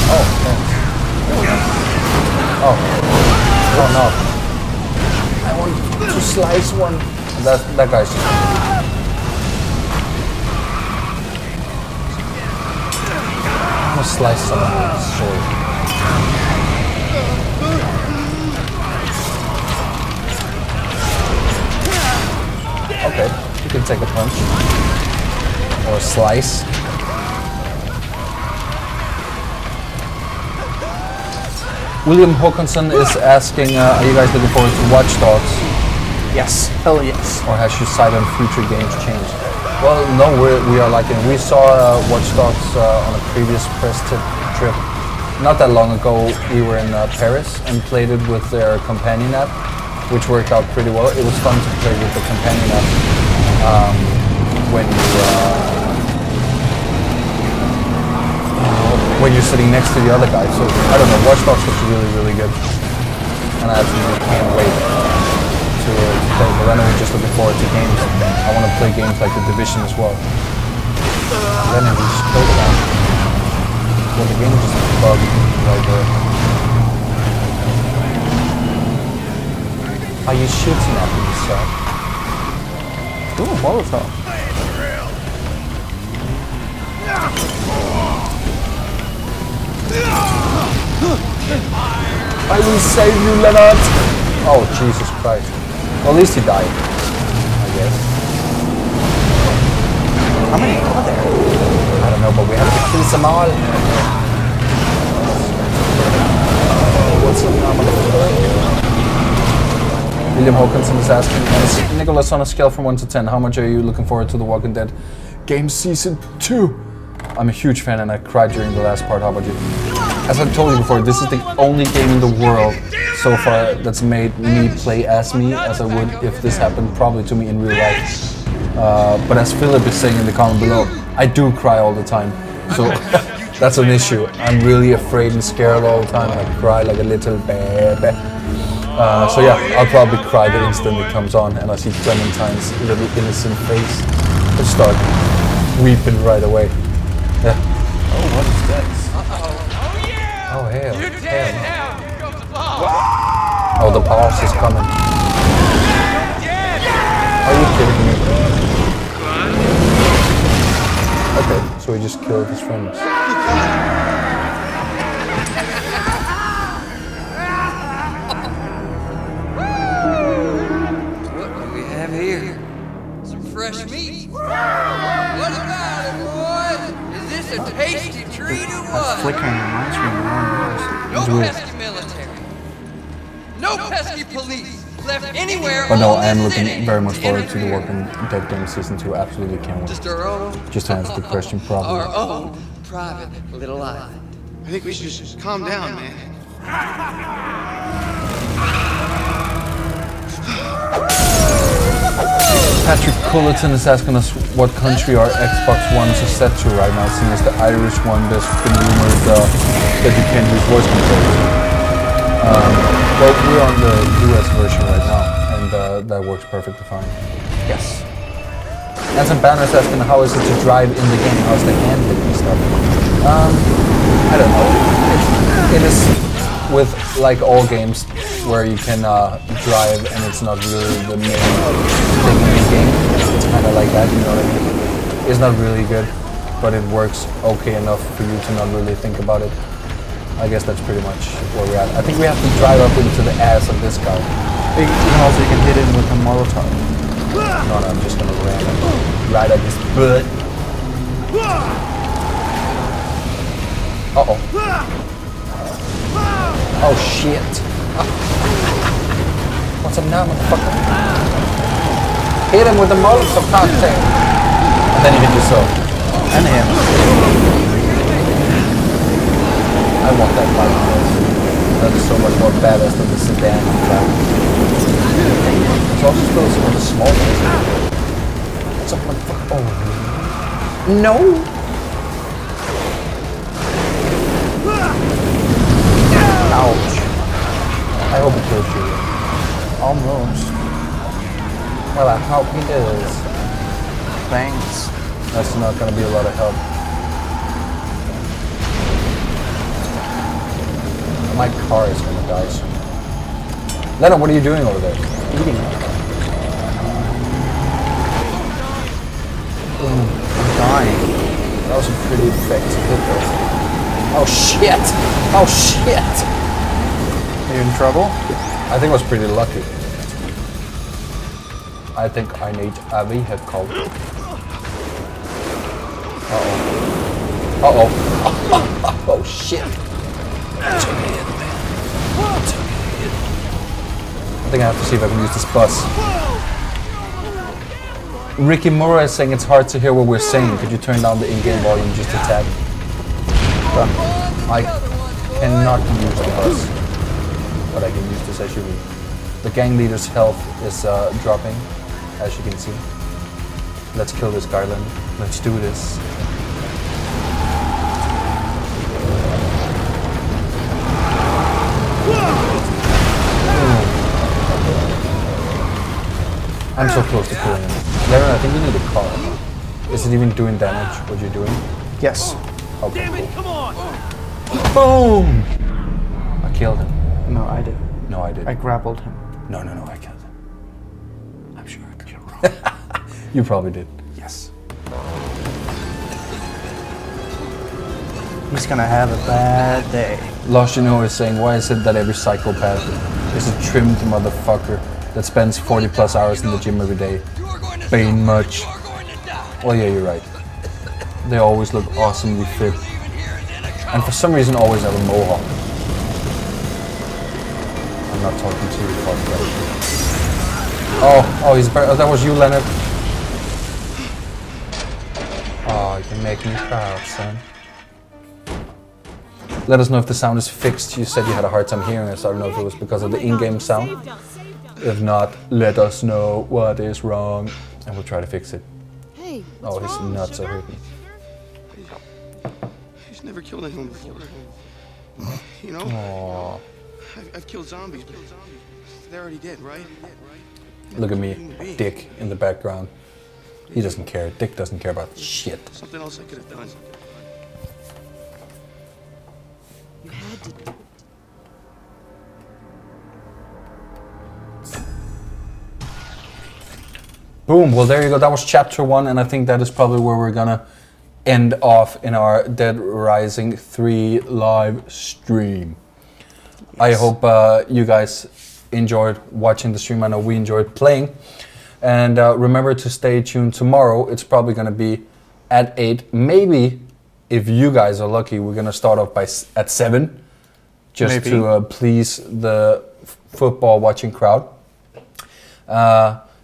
Oh, thanks. Oh. Oh, no. I want to slice one. That guy's just... slice someone with his sword. Okay, you can take a punch. Or a slice. William Hokanson is asking, are you guys looking forward to Watch Dogs? Yes, hell yes. Or has your sight on future games changed? Well, no, we are liking it. We saw Watch Dogs on a previous press trip. Not that long ago, we were in Paris and played it with their companion app, which worked out pretty well. It was fun to play with the companion app when you're sitting next to the other guy. So, I don't know, Watch Dogs was really, really good. And I absolutely can't wait to play, but then we're just looking forward to games. I want to play games like The Division as well. Then we just played it out. Well, the game just bugged right there. Are you shooting at me, sir? Ooh, Molotov. I will save you, Leonard! Oh, Jesus Christ. Well, at least he died, I guess. How many are there? I don't know, but we have to kill them all. What's the number? William Hokanson is asking, Nicholas, on a scale from 1 to 10, how much are you looking forward to The Walking Dead Game Season 2? I'm a huge fan and I cried during the last part. How about you? As I've told you before, this is the only game in the world so far that's made me play as me, as I would if this happened probably to me in real life. But as Philip is saying in the comment below, I do cry all the time. So that's an issue. I'm really afraid and scared all the time. I cry like a little baby. So yeah, I'll probably cry the instant it comes on and I see Clementine's little innocent face. I start weeping right away. Yeah. Oh, what is this? Uh-oh. Oh, yeah! Oh, hell. You're dead now. Here goes the boss. Oh, the boss is coming. Are you kidding me? Okay, so he just killed his friends. What do we have here? Some fresh meat. What about it, boys? Is this a tasty treat or what? Flickering reminds me of the wrong. No pesky military. No pesky police. Left anywhere. But no, I am looking very much forward to The Walking Dead game season 2. Absolutely can't wait. Just to answer the question properly. Our own private little island. I think we should just calm down, man. Patrick Culleton is asking us what country our Xbox One is set to right now, seeing as the Irish one, there's been rumors that you can't use voice controls. Well, we're on the US version right now, and that works perfectly fine. Yes. Anton Banner is asking, how is it to drive in the game? How is the handling and stuff? I don't know. It is with, like all games, where you can drive and it's not really the main thing in the game. It's kind of like that, you know what I mean? It's not really good, but it works okay enough for you to not really think about it. I guess that's pretty much where we're at. I think we have to drive up into the ass of this guy. You can also, you can hit him with a Molotov. No, I'm just gonna ram him right at his butt. Uh-oh. Oh, shit. What's up now, motherfucker? Hit him with a Molotov cocktail. And then he hit yourself. And him. I want that bike. That is so much more badass than the sedan. It's also supposed to be a small one. What's up, motherfucker? Oh, no! Ouch. I hope it kills you. Almost. Well, I hope he does. Thanks. That's not gonna be a lot of help. My car is gonna die soon. Leonard, what are you doing over there? Eating. I'm dying. That was a pretty effective hit though. Oh shit! Oh shit! Are you in trouble? I think I was pretty lucky. I think I need a vehicle. Uh-oh. Uh-oh. Oh shit! I think I have to see if I can use this bus. Ricky Mora is saying it's hard to hear what we're saying. Could you turn down the in-game volume just a tad? Done. I cannot use the bus, but I can use this SUV. The gang leader's health is dropping, as you can see. Let's kill this Garland. Let's do this. I'm so close to killing him. Leonard, I think you need a car. Is it even doing damage, what you're doing? Yes. Okay, damn it, cool. Come on. Boom! I killed him. No, I didn't. No, I didn't. I grappled him. No, I killed him. I'm sure I killed him wrong. You probably did. Yes. He's gonna have a bad day. Lost You Know is saying, why is it that every psychopath is a trimmed motherfucker that spends 40 plus hours in the gym every day? Bane much. Well, yeah, you're right. They always look awesomely fit. And for some reason always have a mohawk. I'm not talking to you, fuck that. Oh, he's better. Oh, that was you, Leonard. Oh, you can make me proud, son. Let us know if the sound is fixed. You said you had a hard time hearing us. I don't know if it was because of the in-game sound. If not, let us know what is wrong, and we'll try to fix it. Hey, oh, he's nuts over here. He's never killed anyone before. You know? Aww. I've killed zombies, but they're already dead, right? Look at me, Dick, in the background. He doesn't care. Dick doesn't care about shit. Something else I could have done. You had to do. Boom, well there you go, that was chapter 1, and I think that is probably where we're gonna end off in our Dead Rising 3 live stream. Yes. I hope you guys enjoyed watching the stream. I know we enjoyed playing. And remember to stay tuned tomorrow. It's probably gonna be at 8. Maybe, if you guys are lucky, we're gonna start off by at 7. Just maybe. To please the football watching crowd.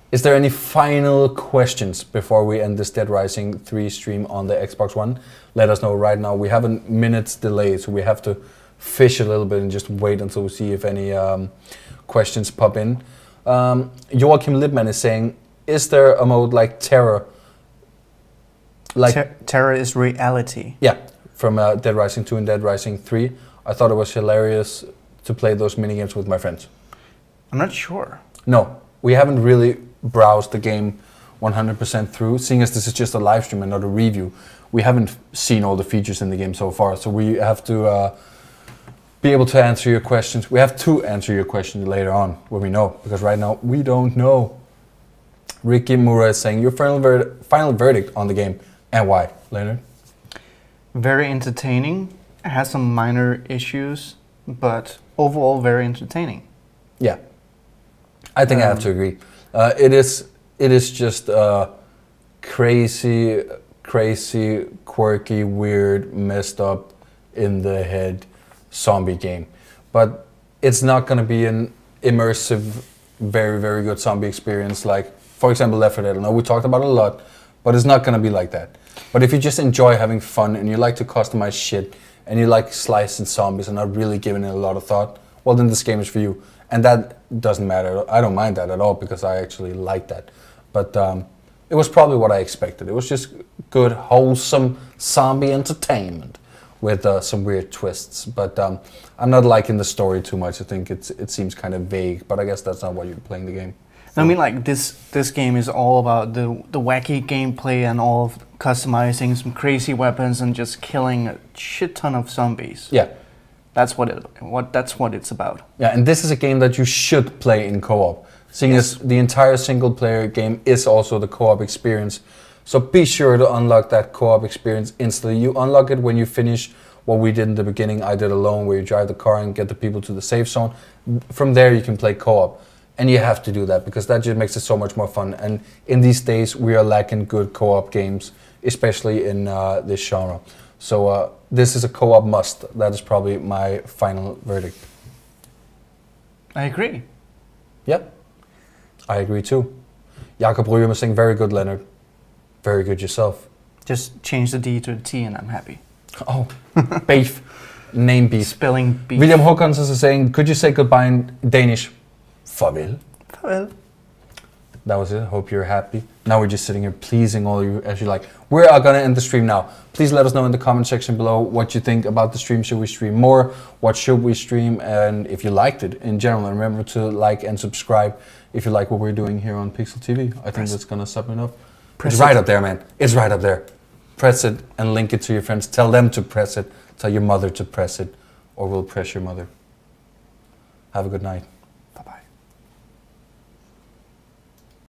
Is there any final questions before we end this Dead Rising 3 stream on the Xbox One? Let us know right now. We have a minute's delay, so we have to fish a little bit and just wait until we see if any questions pop in. Joachim Lipman is saying, is there a mode like Terror? Like Terror is reality. Yeah, from Dead Rising 2 and Dead Rising 3. I thought it was hilarious to play those minigames with my friends. I'm not sure. No, we haven't really browse the game 100% through, seeing as this is just a live stream and not a review. We haven't seen all the features in the game so far, so we have to be able to answer your questions. We have to answer your questions later on when we know, because right now we don't know. Ricky Mura is saying, your final verdict on the game and why, Leonard? Very entertaining. It has some minor issues, but overall very entertaining. Yeah, I think I have to agree. It is just crazy, crazy, quirky, weird, messed up in the head zombie game. But it's not going to be an immersive, very, very good zombie experience like, for example, Left 4 Dead. I know we talked about it a lot, but it's not going to be like that. But if you just enjoy having fun and you like to customize shit and you like slicing zombies and not really giving it a lot of thought, well, then this game is for you. And that doesn't matter. I don't mind that at all because I actually like that. But it was probably what I expected. It was just good, wholesome zombie entertainment with some weird twists. But I'm not liking the story too much. I think it seems kind of vague. But I guess that's not why you're playing the game. I mean, like this game is all about the wacky gameplay and all of customizing some crazy weapons and just killing a shit ton of zombies. Yeah. That's what it's about. Yeah, and this is a game that you should play in co-op, seeing as the entire single-player game is also the co-op experience. So be sure to unlock that co-op experience instantly. You unlock it when you finish what we did in the beginning. I did alone, where you drive the car and get the people to the safe zone. From there, you can play co-op, and you have to do that because that just makes it so much more fun. And in these days, we are lacking good co-op games, especially in this genre. So this is a co-op must. That is probably my final verdict. I agree. Yep. I agree too. Jakob Rühm is saying, very good, Leonard. Very good yourself. Just change the D to a T and I'm happy. Oh, beef. Name beef. Spelling beef. William Hokanson is saying, could you say goodbye in Danish? Farvel. Farvel. That was it. Hope you're happy. Now we're just sitting here pleasing all you as you like. We are going to end the stream now. Please let us know in the comment section below what you think about the stream. Should we stream more? What should we stream? And if you liked it in general. And remember to like and subscribe if you like what we're doing here on Pixel TV. I think that's going to sum it up. It's right up there, man. It's right up there. Press it and link it to your friends. Tell them to press it. Tell your mother to press it. Or we'll press your mother. Have a good night.